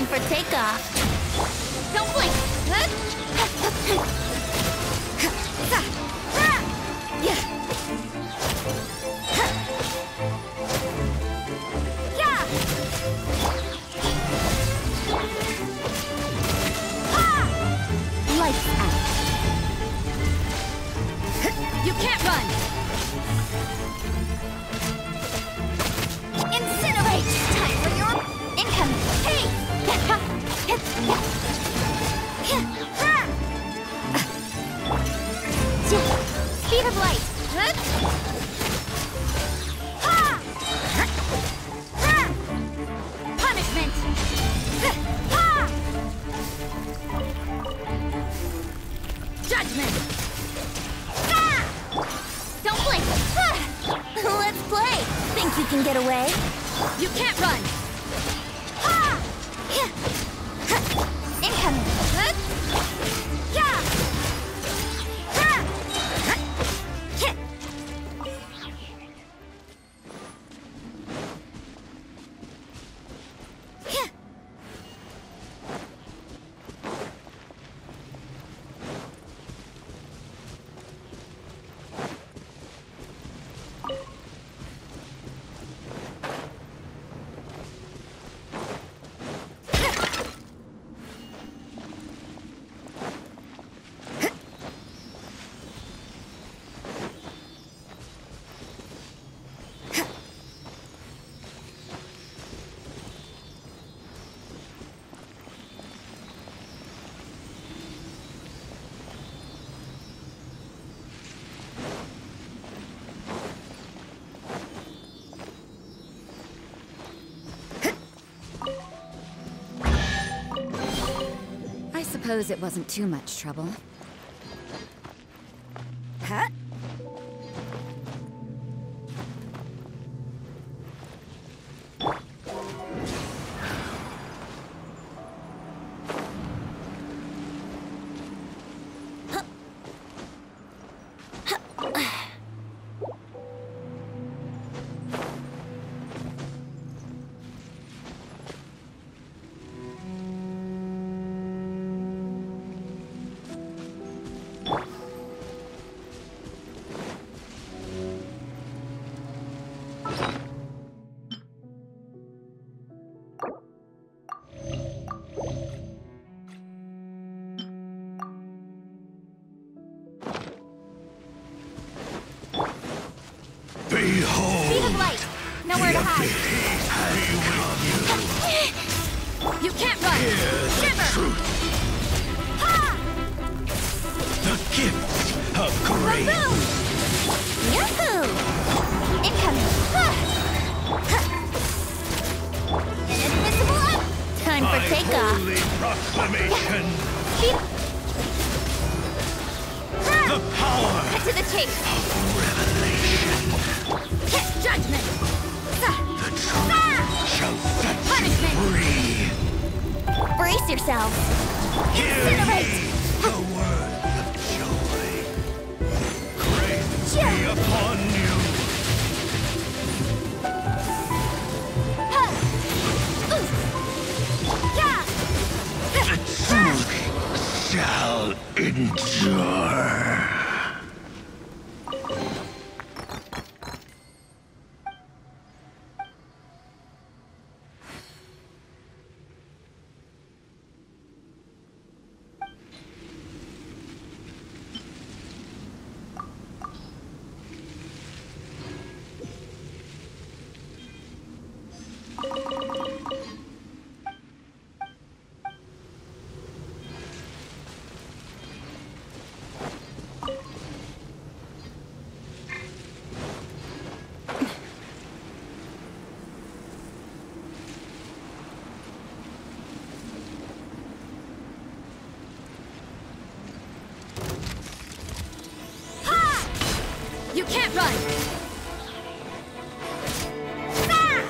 for takeoff. Don't blink. Lights out. You can't run. Speed of light. Punishment. Judgment. Don't blink. Let's play. Think you can get away? You can't run. I suppose it wasn't too much trouble. Huh? Incinerate! The word of joy. Crazy Endure. You can't run! Ah!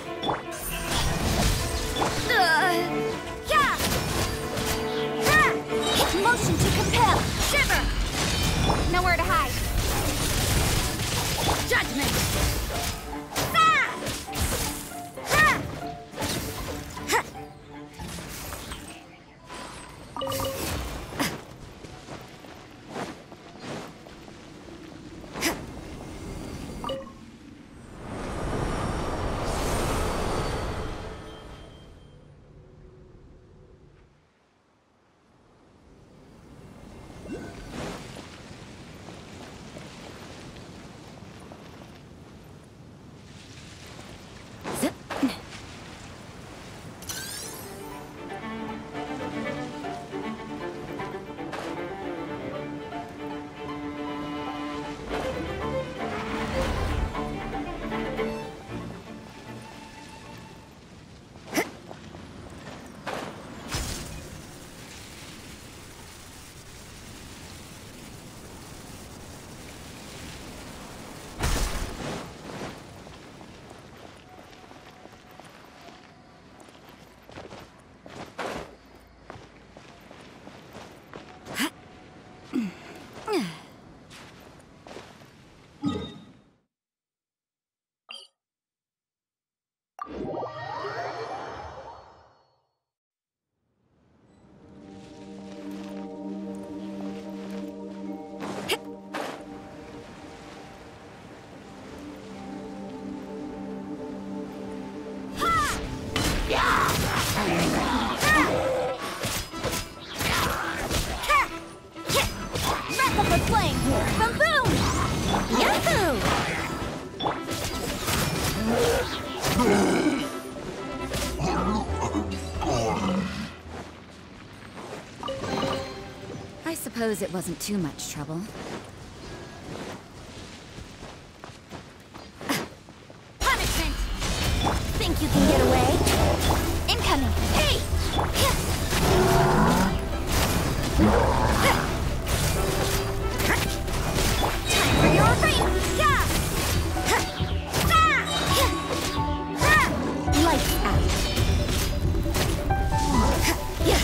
Uh, yeah! Ah! It's motion to compel! Shiver! Nowhere to hide. Judgment! Ah! Ah! Huh. I suppose it wasn't too much trouble. Uh, punishment! Think you can get away? Incoming! Hey! Time for your race! Yeah! Lights out! Yeah!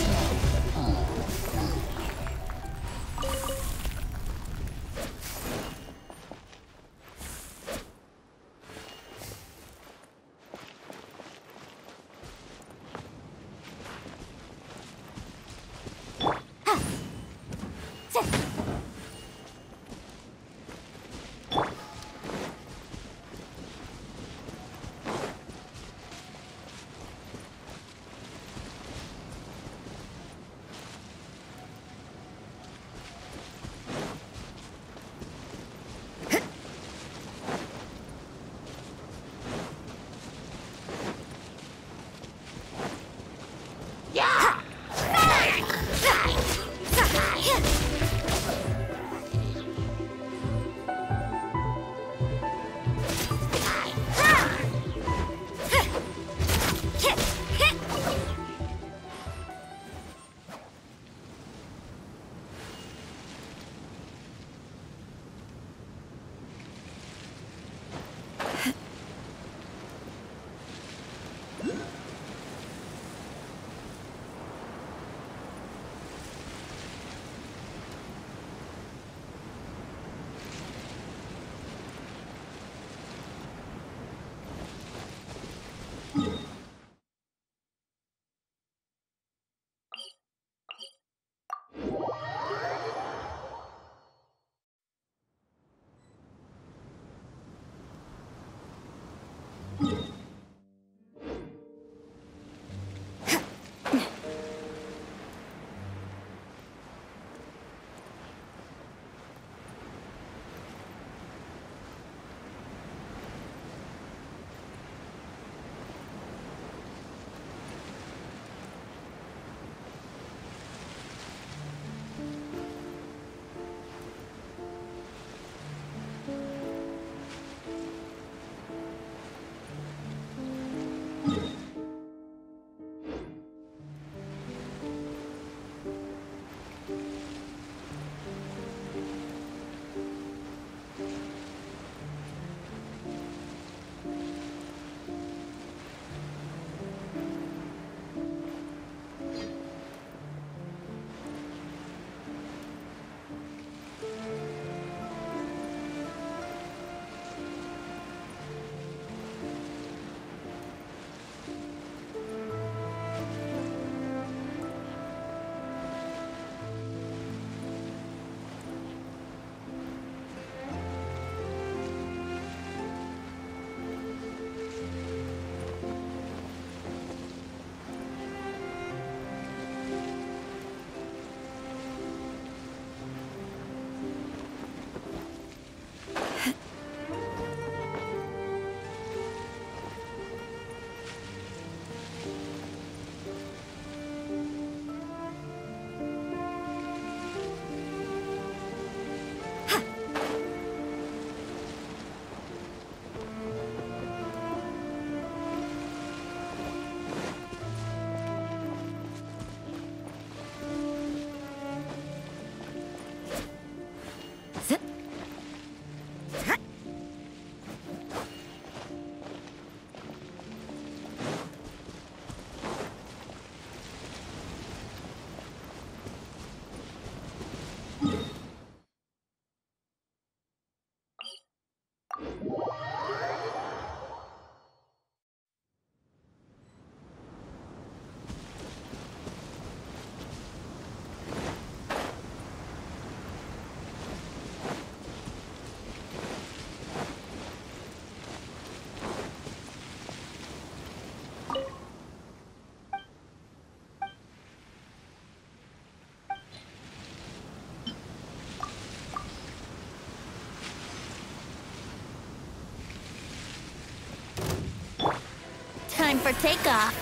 for takeoff.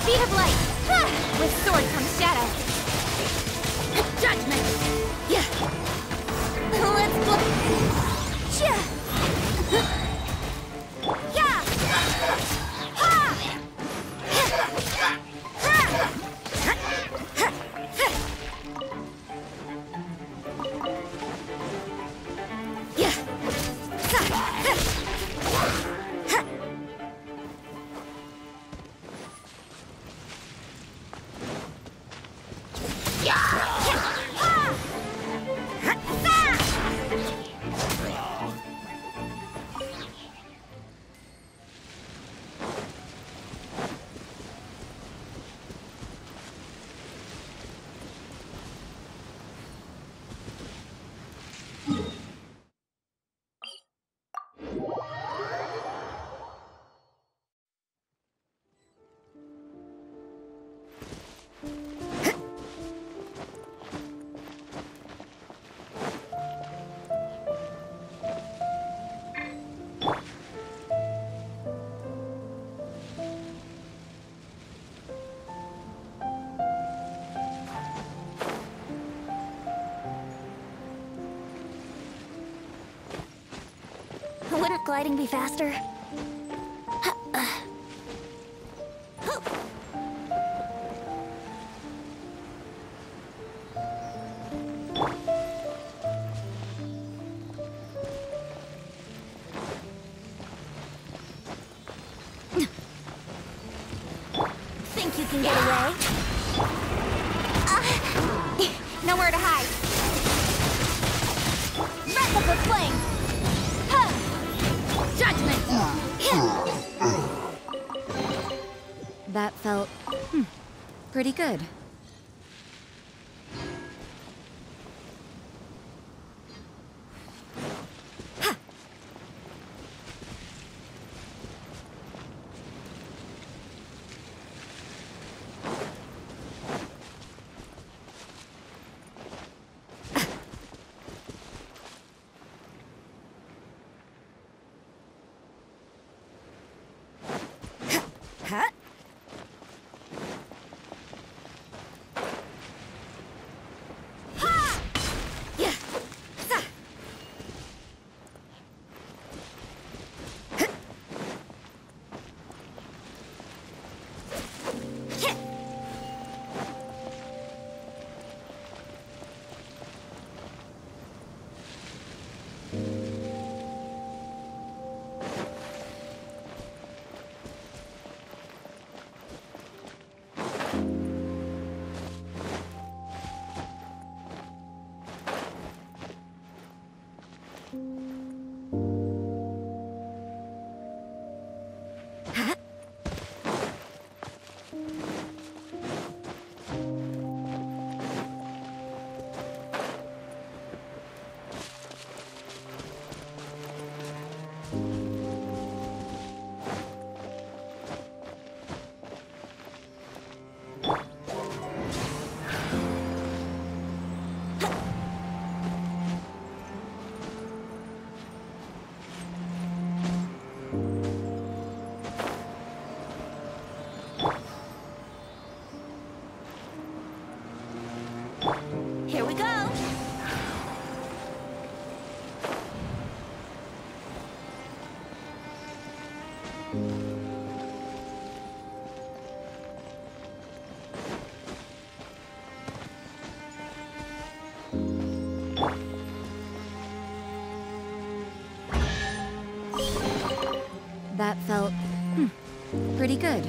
Speed of light. With sword comes shadow. Judgment. Yeah. Let's go. Yeah. Yeah. Ha. Ha. Ha. Wouldn't gliding be faster? Think you can get away? Uh, nowhere to hide. Wrap up the flame! Judgment! That felt hmm, pretty good. That felt hmm, pretty good.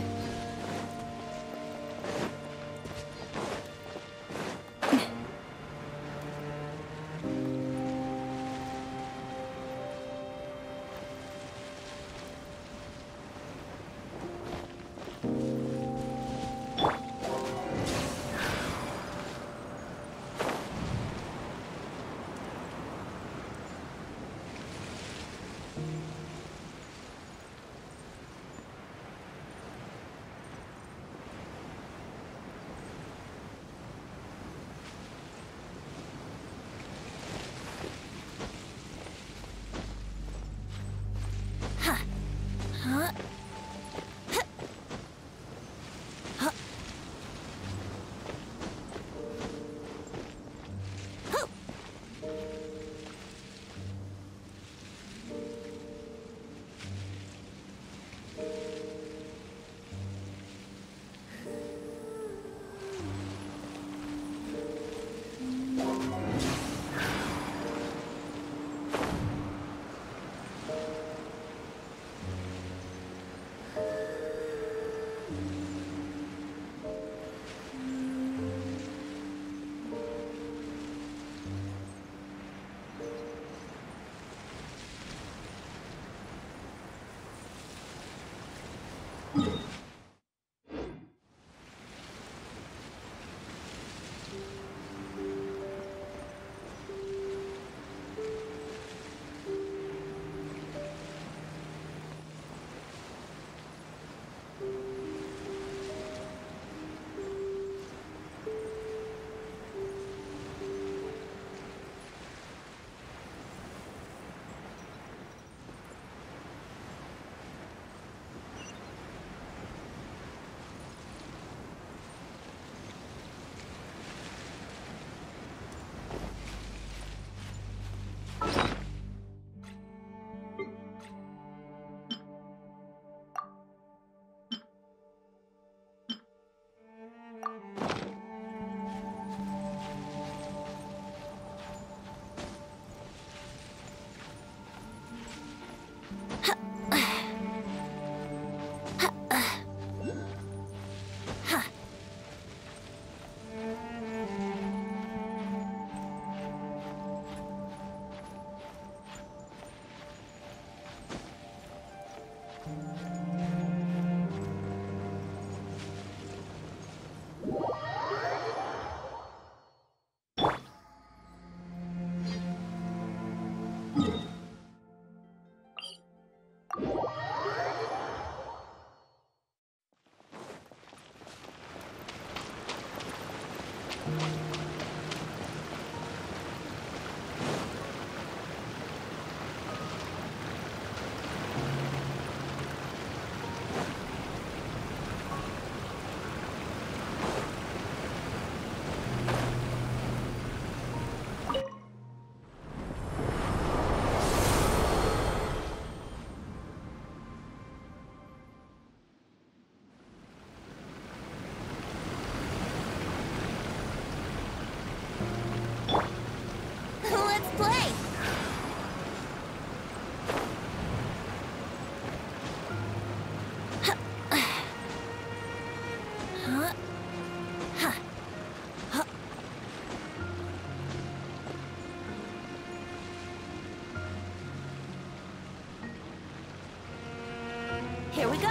Here we go.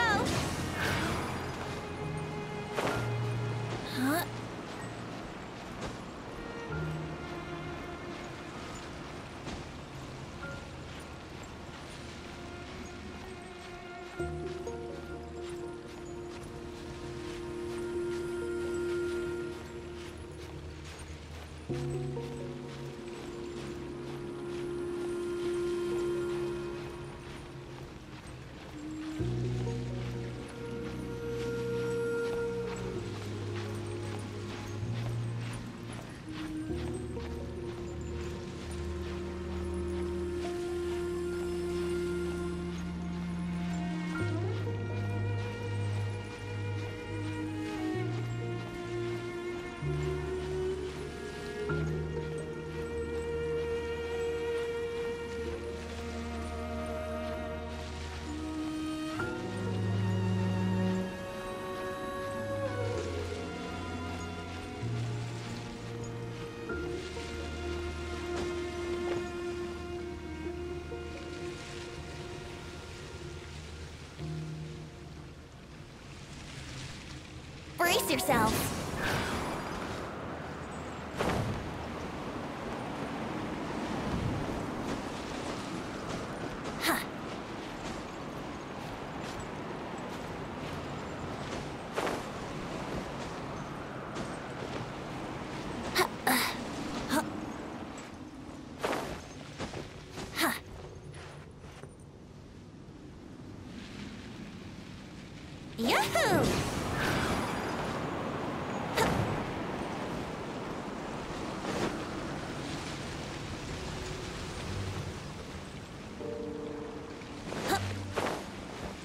Huh? Brace yourself.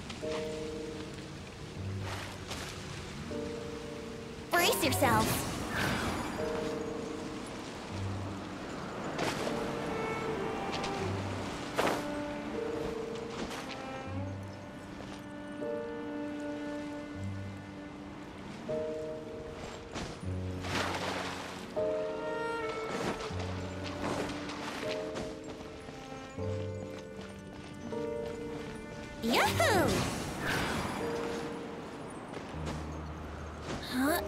Yourself. Yahoo! Huh?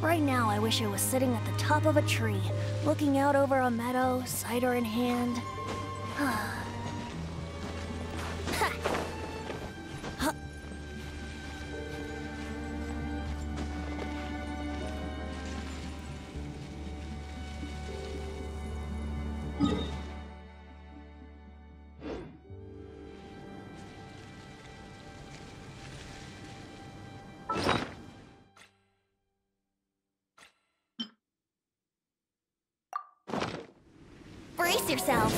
Right now, I wish I was sitting at the top of a tree, looking out over a meadow, cider in hand. Brace yourself.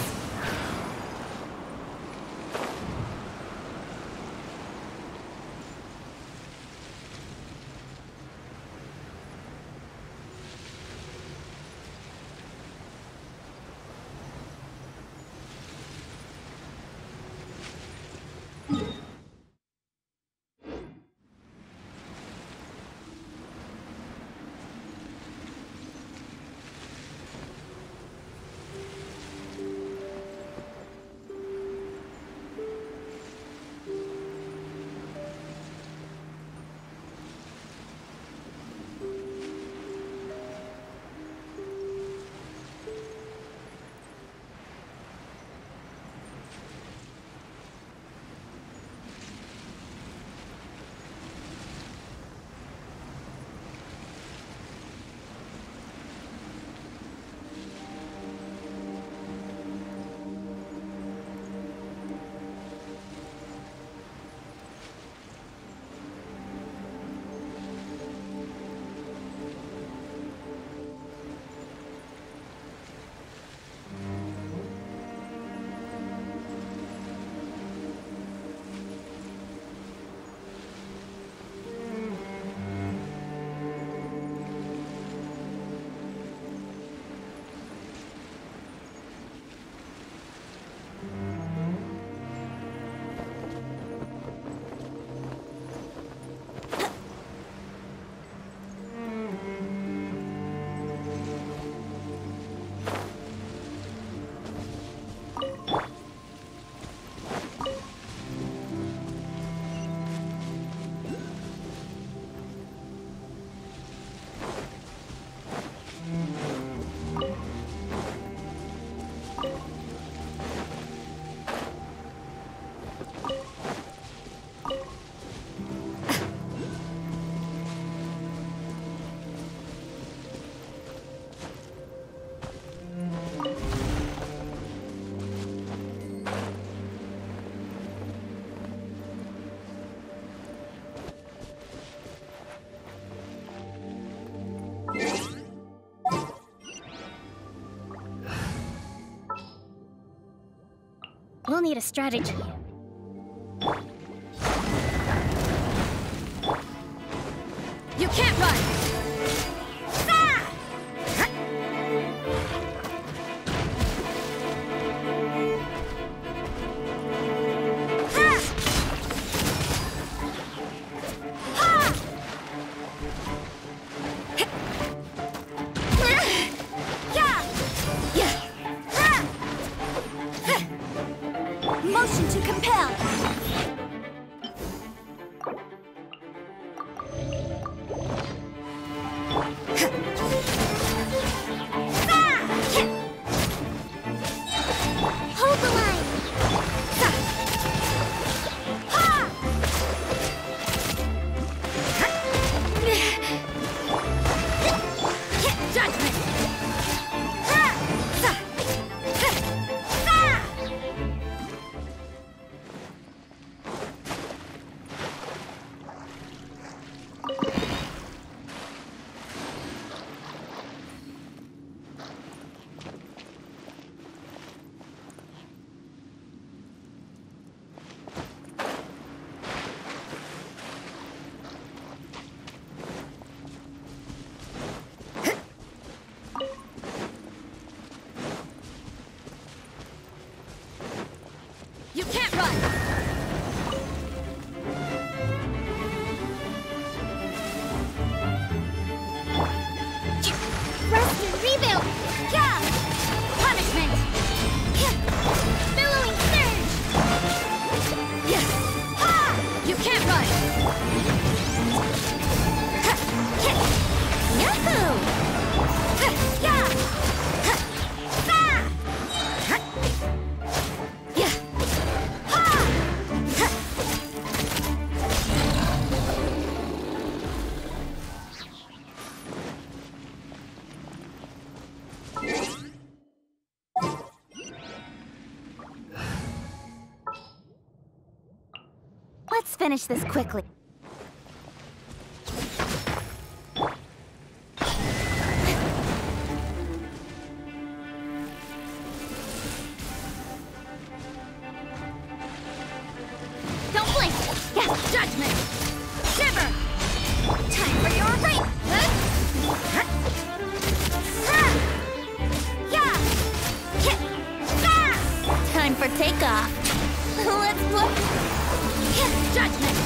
We'll need a strategy. You can't run! Finish this quickly. Don't blink! Yes, judgment! Shiver! Time for your ring! Time for takeoff. Let's look. Judgment!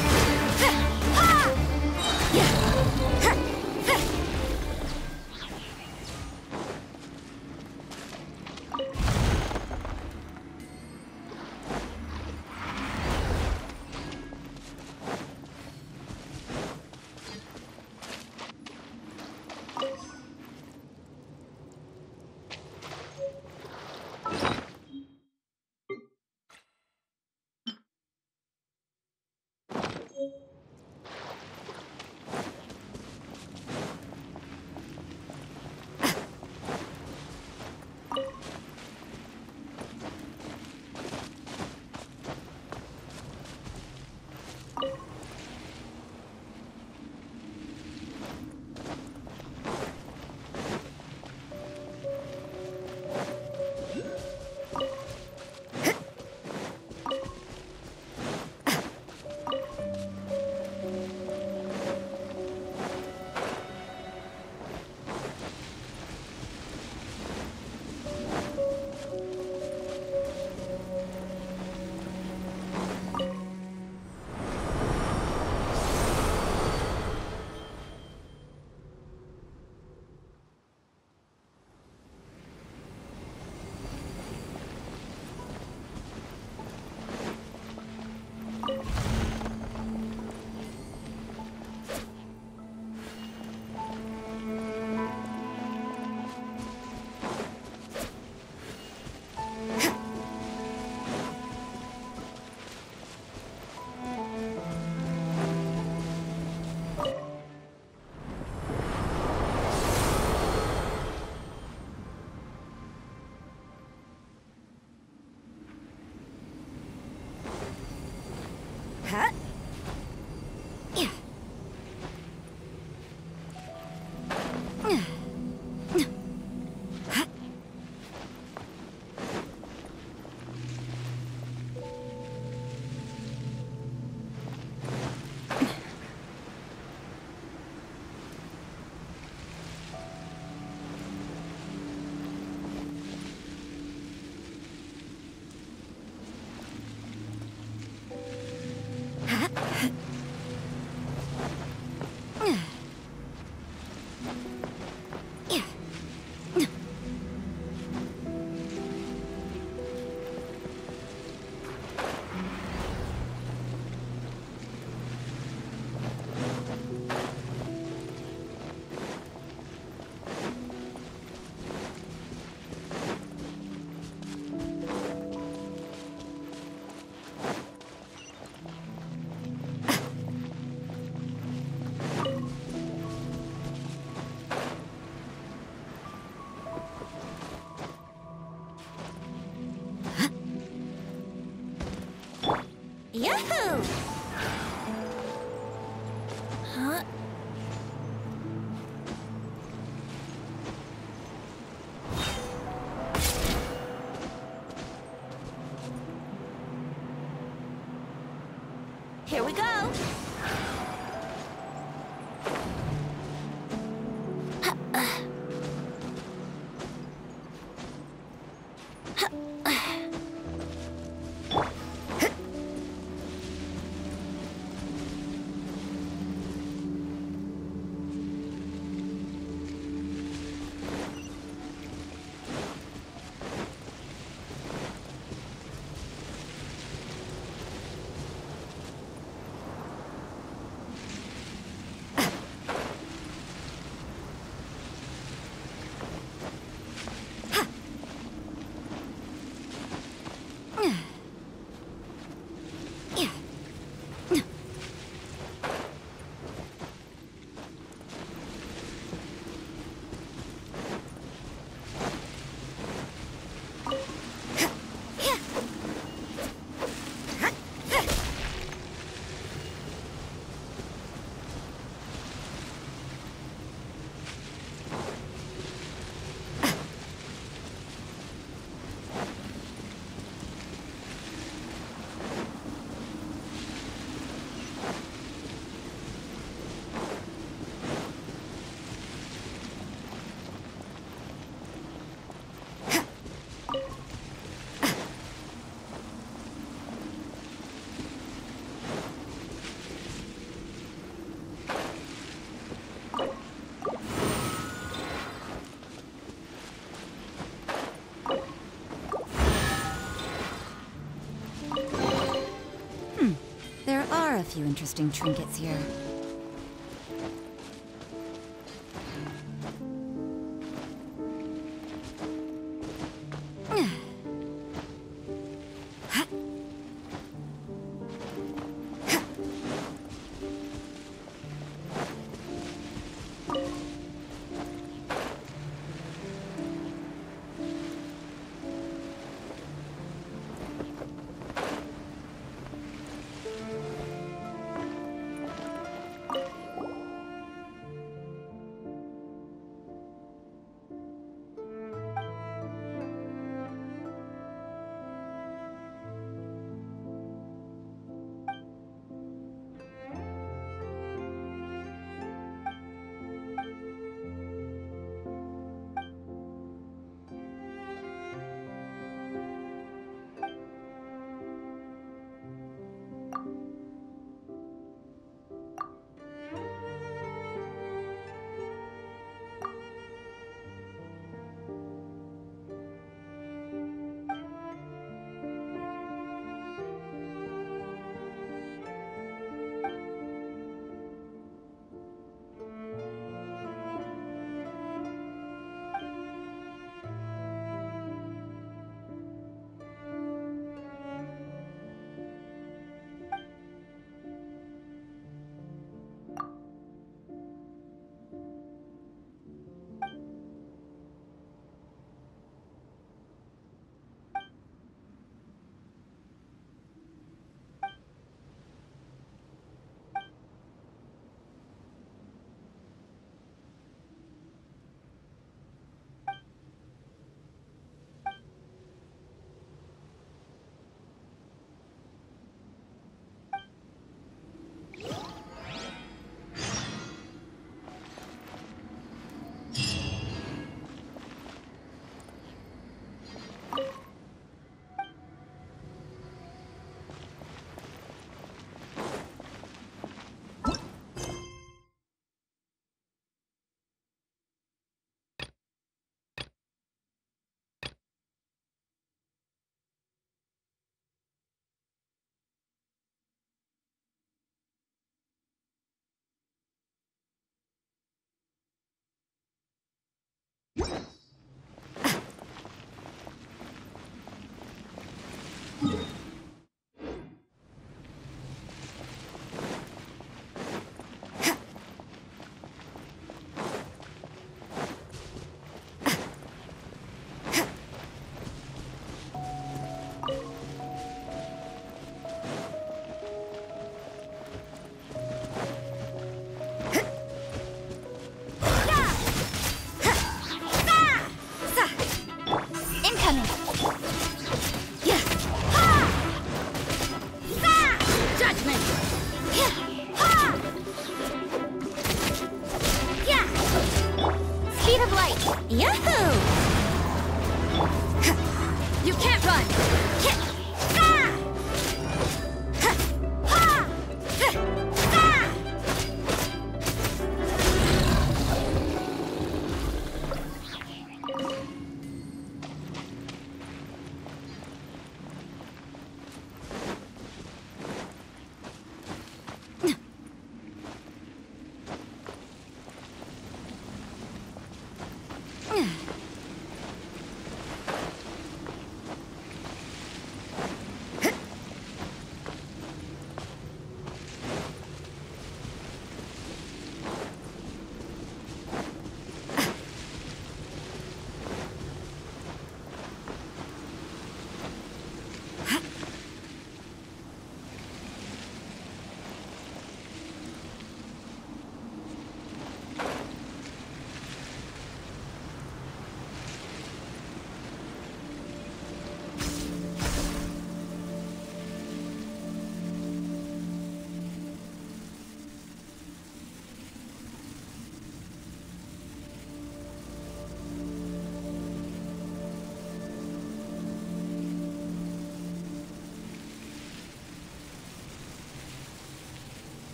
a few interesting trinkets here.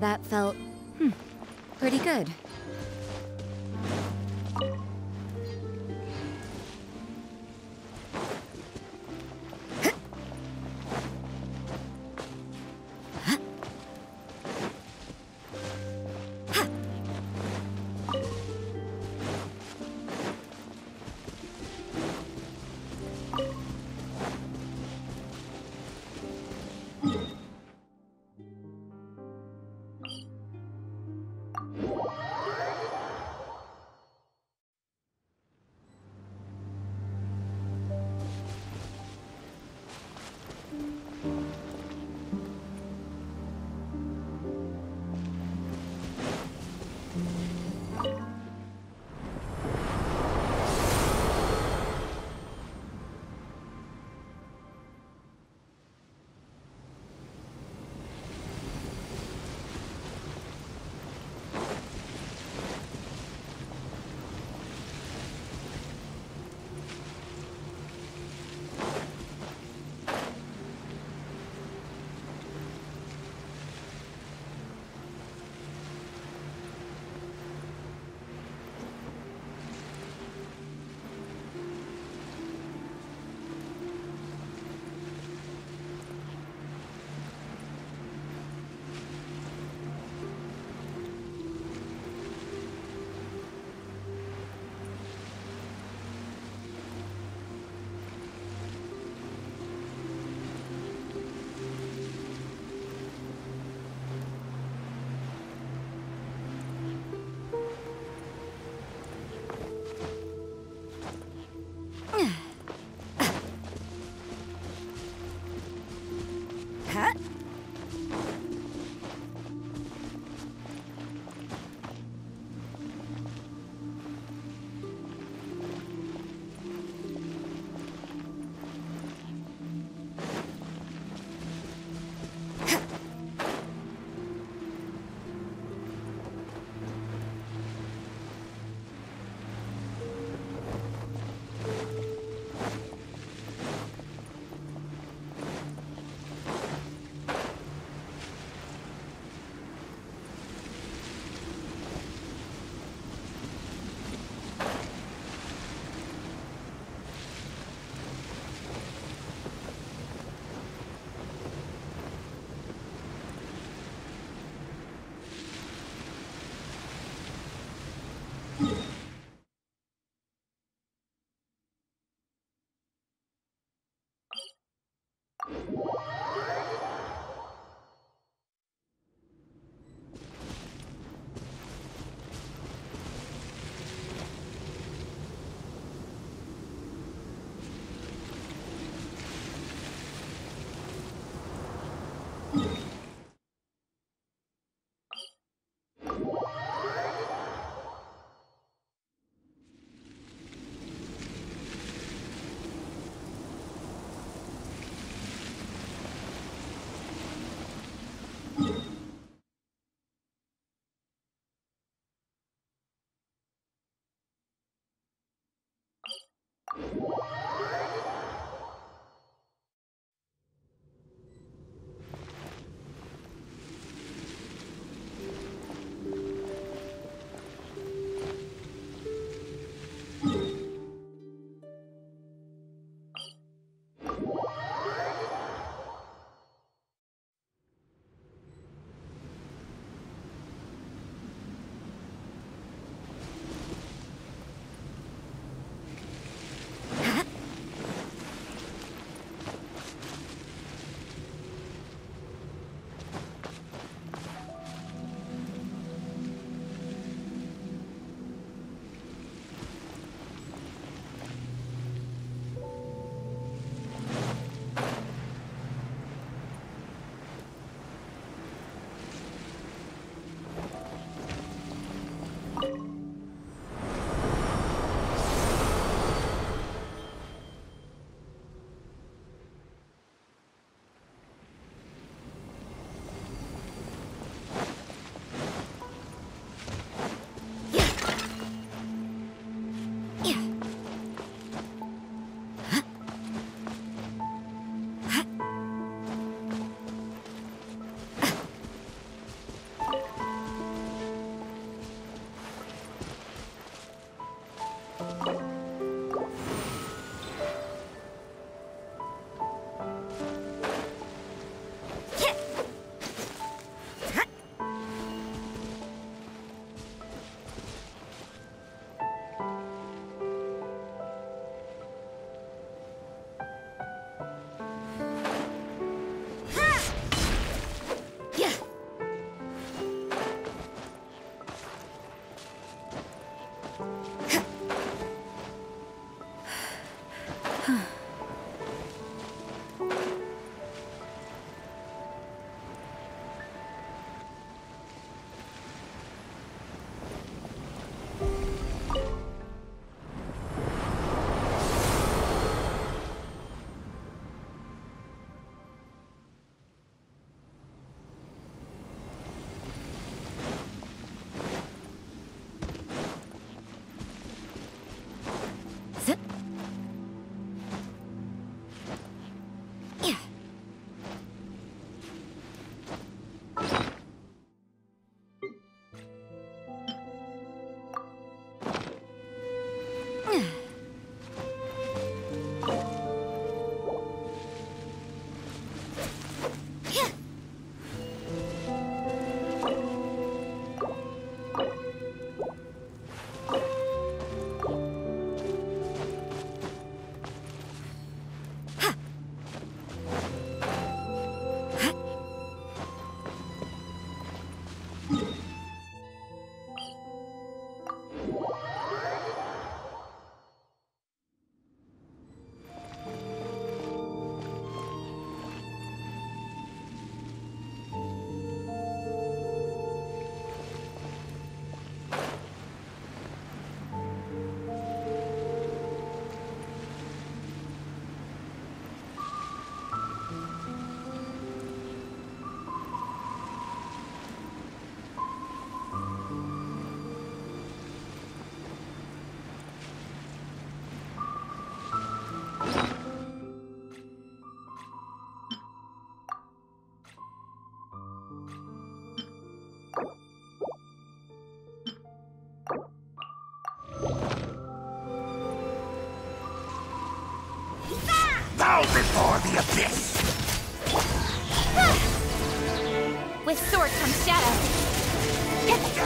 That felt, hmm, pretty good.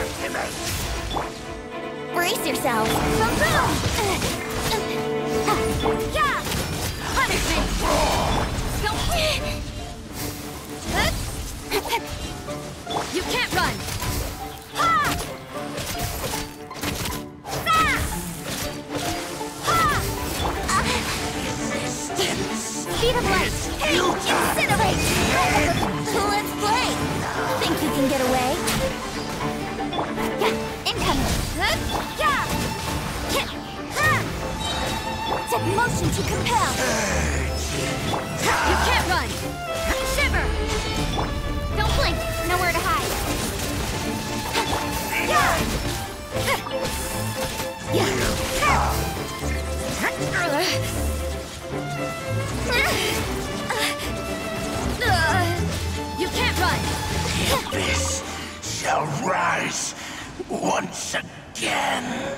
ultimate! Brace yourself! Boom, boom! Uh, uh, uh, yeah! Punishment! Go! Uh, you can't run! Ha! Fast! Ha! Uh, speed of light! Hey! Incinerate! Let's play! Think you can get away? Yeah! Incoming! Yeah! Ha! Set motion to compel! You can't run! Shiver! Don't blink! Nowhere to hide! Yeah! Yeah! Yeah! You can't run! The abyss shall rise once again!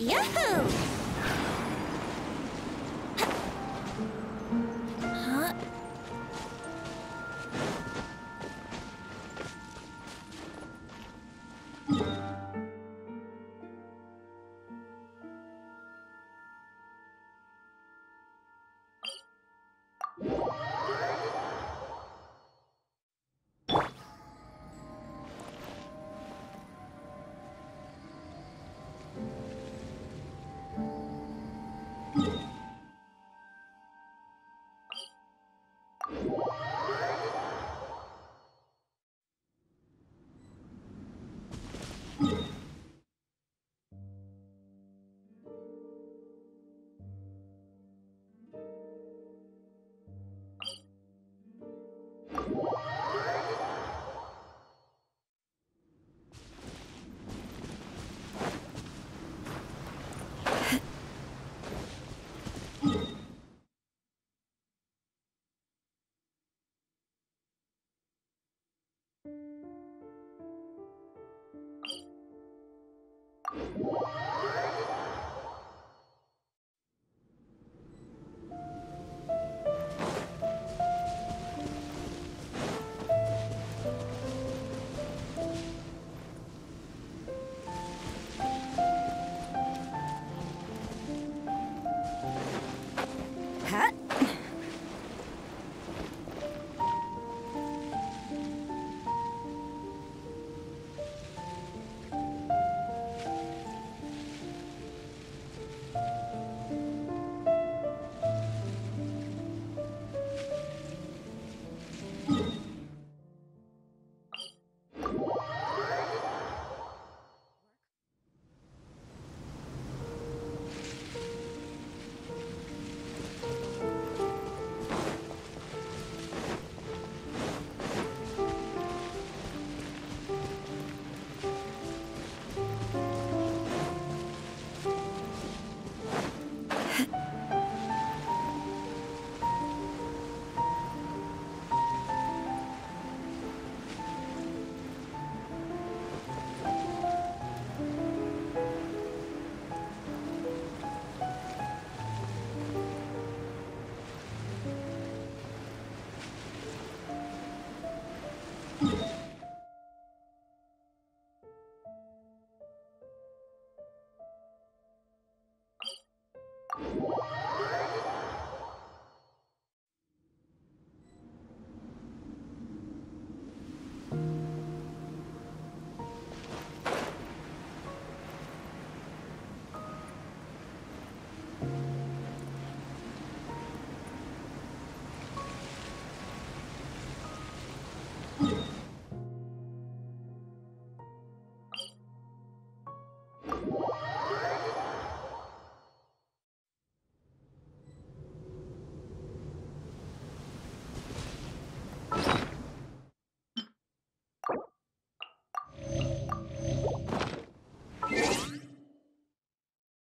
Yahoo! Huh? What?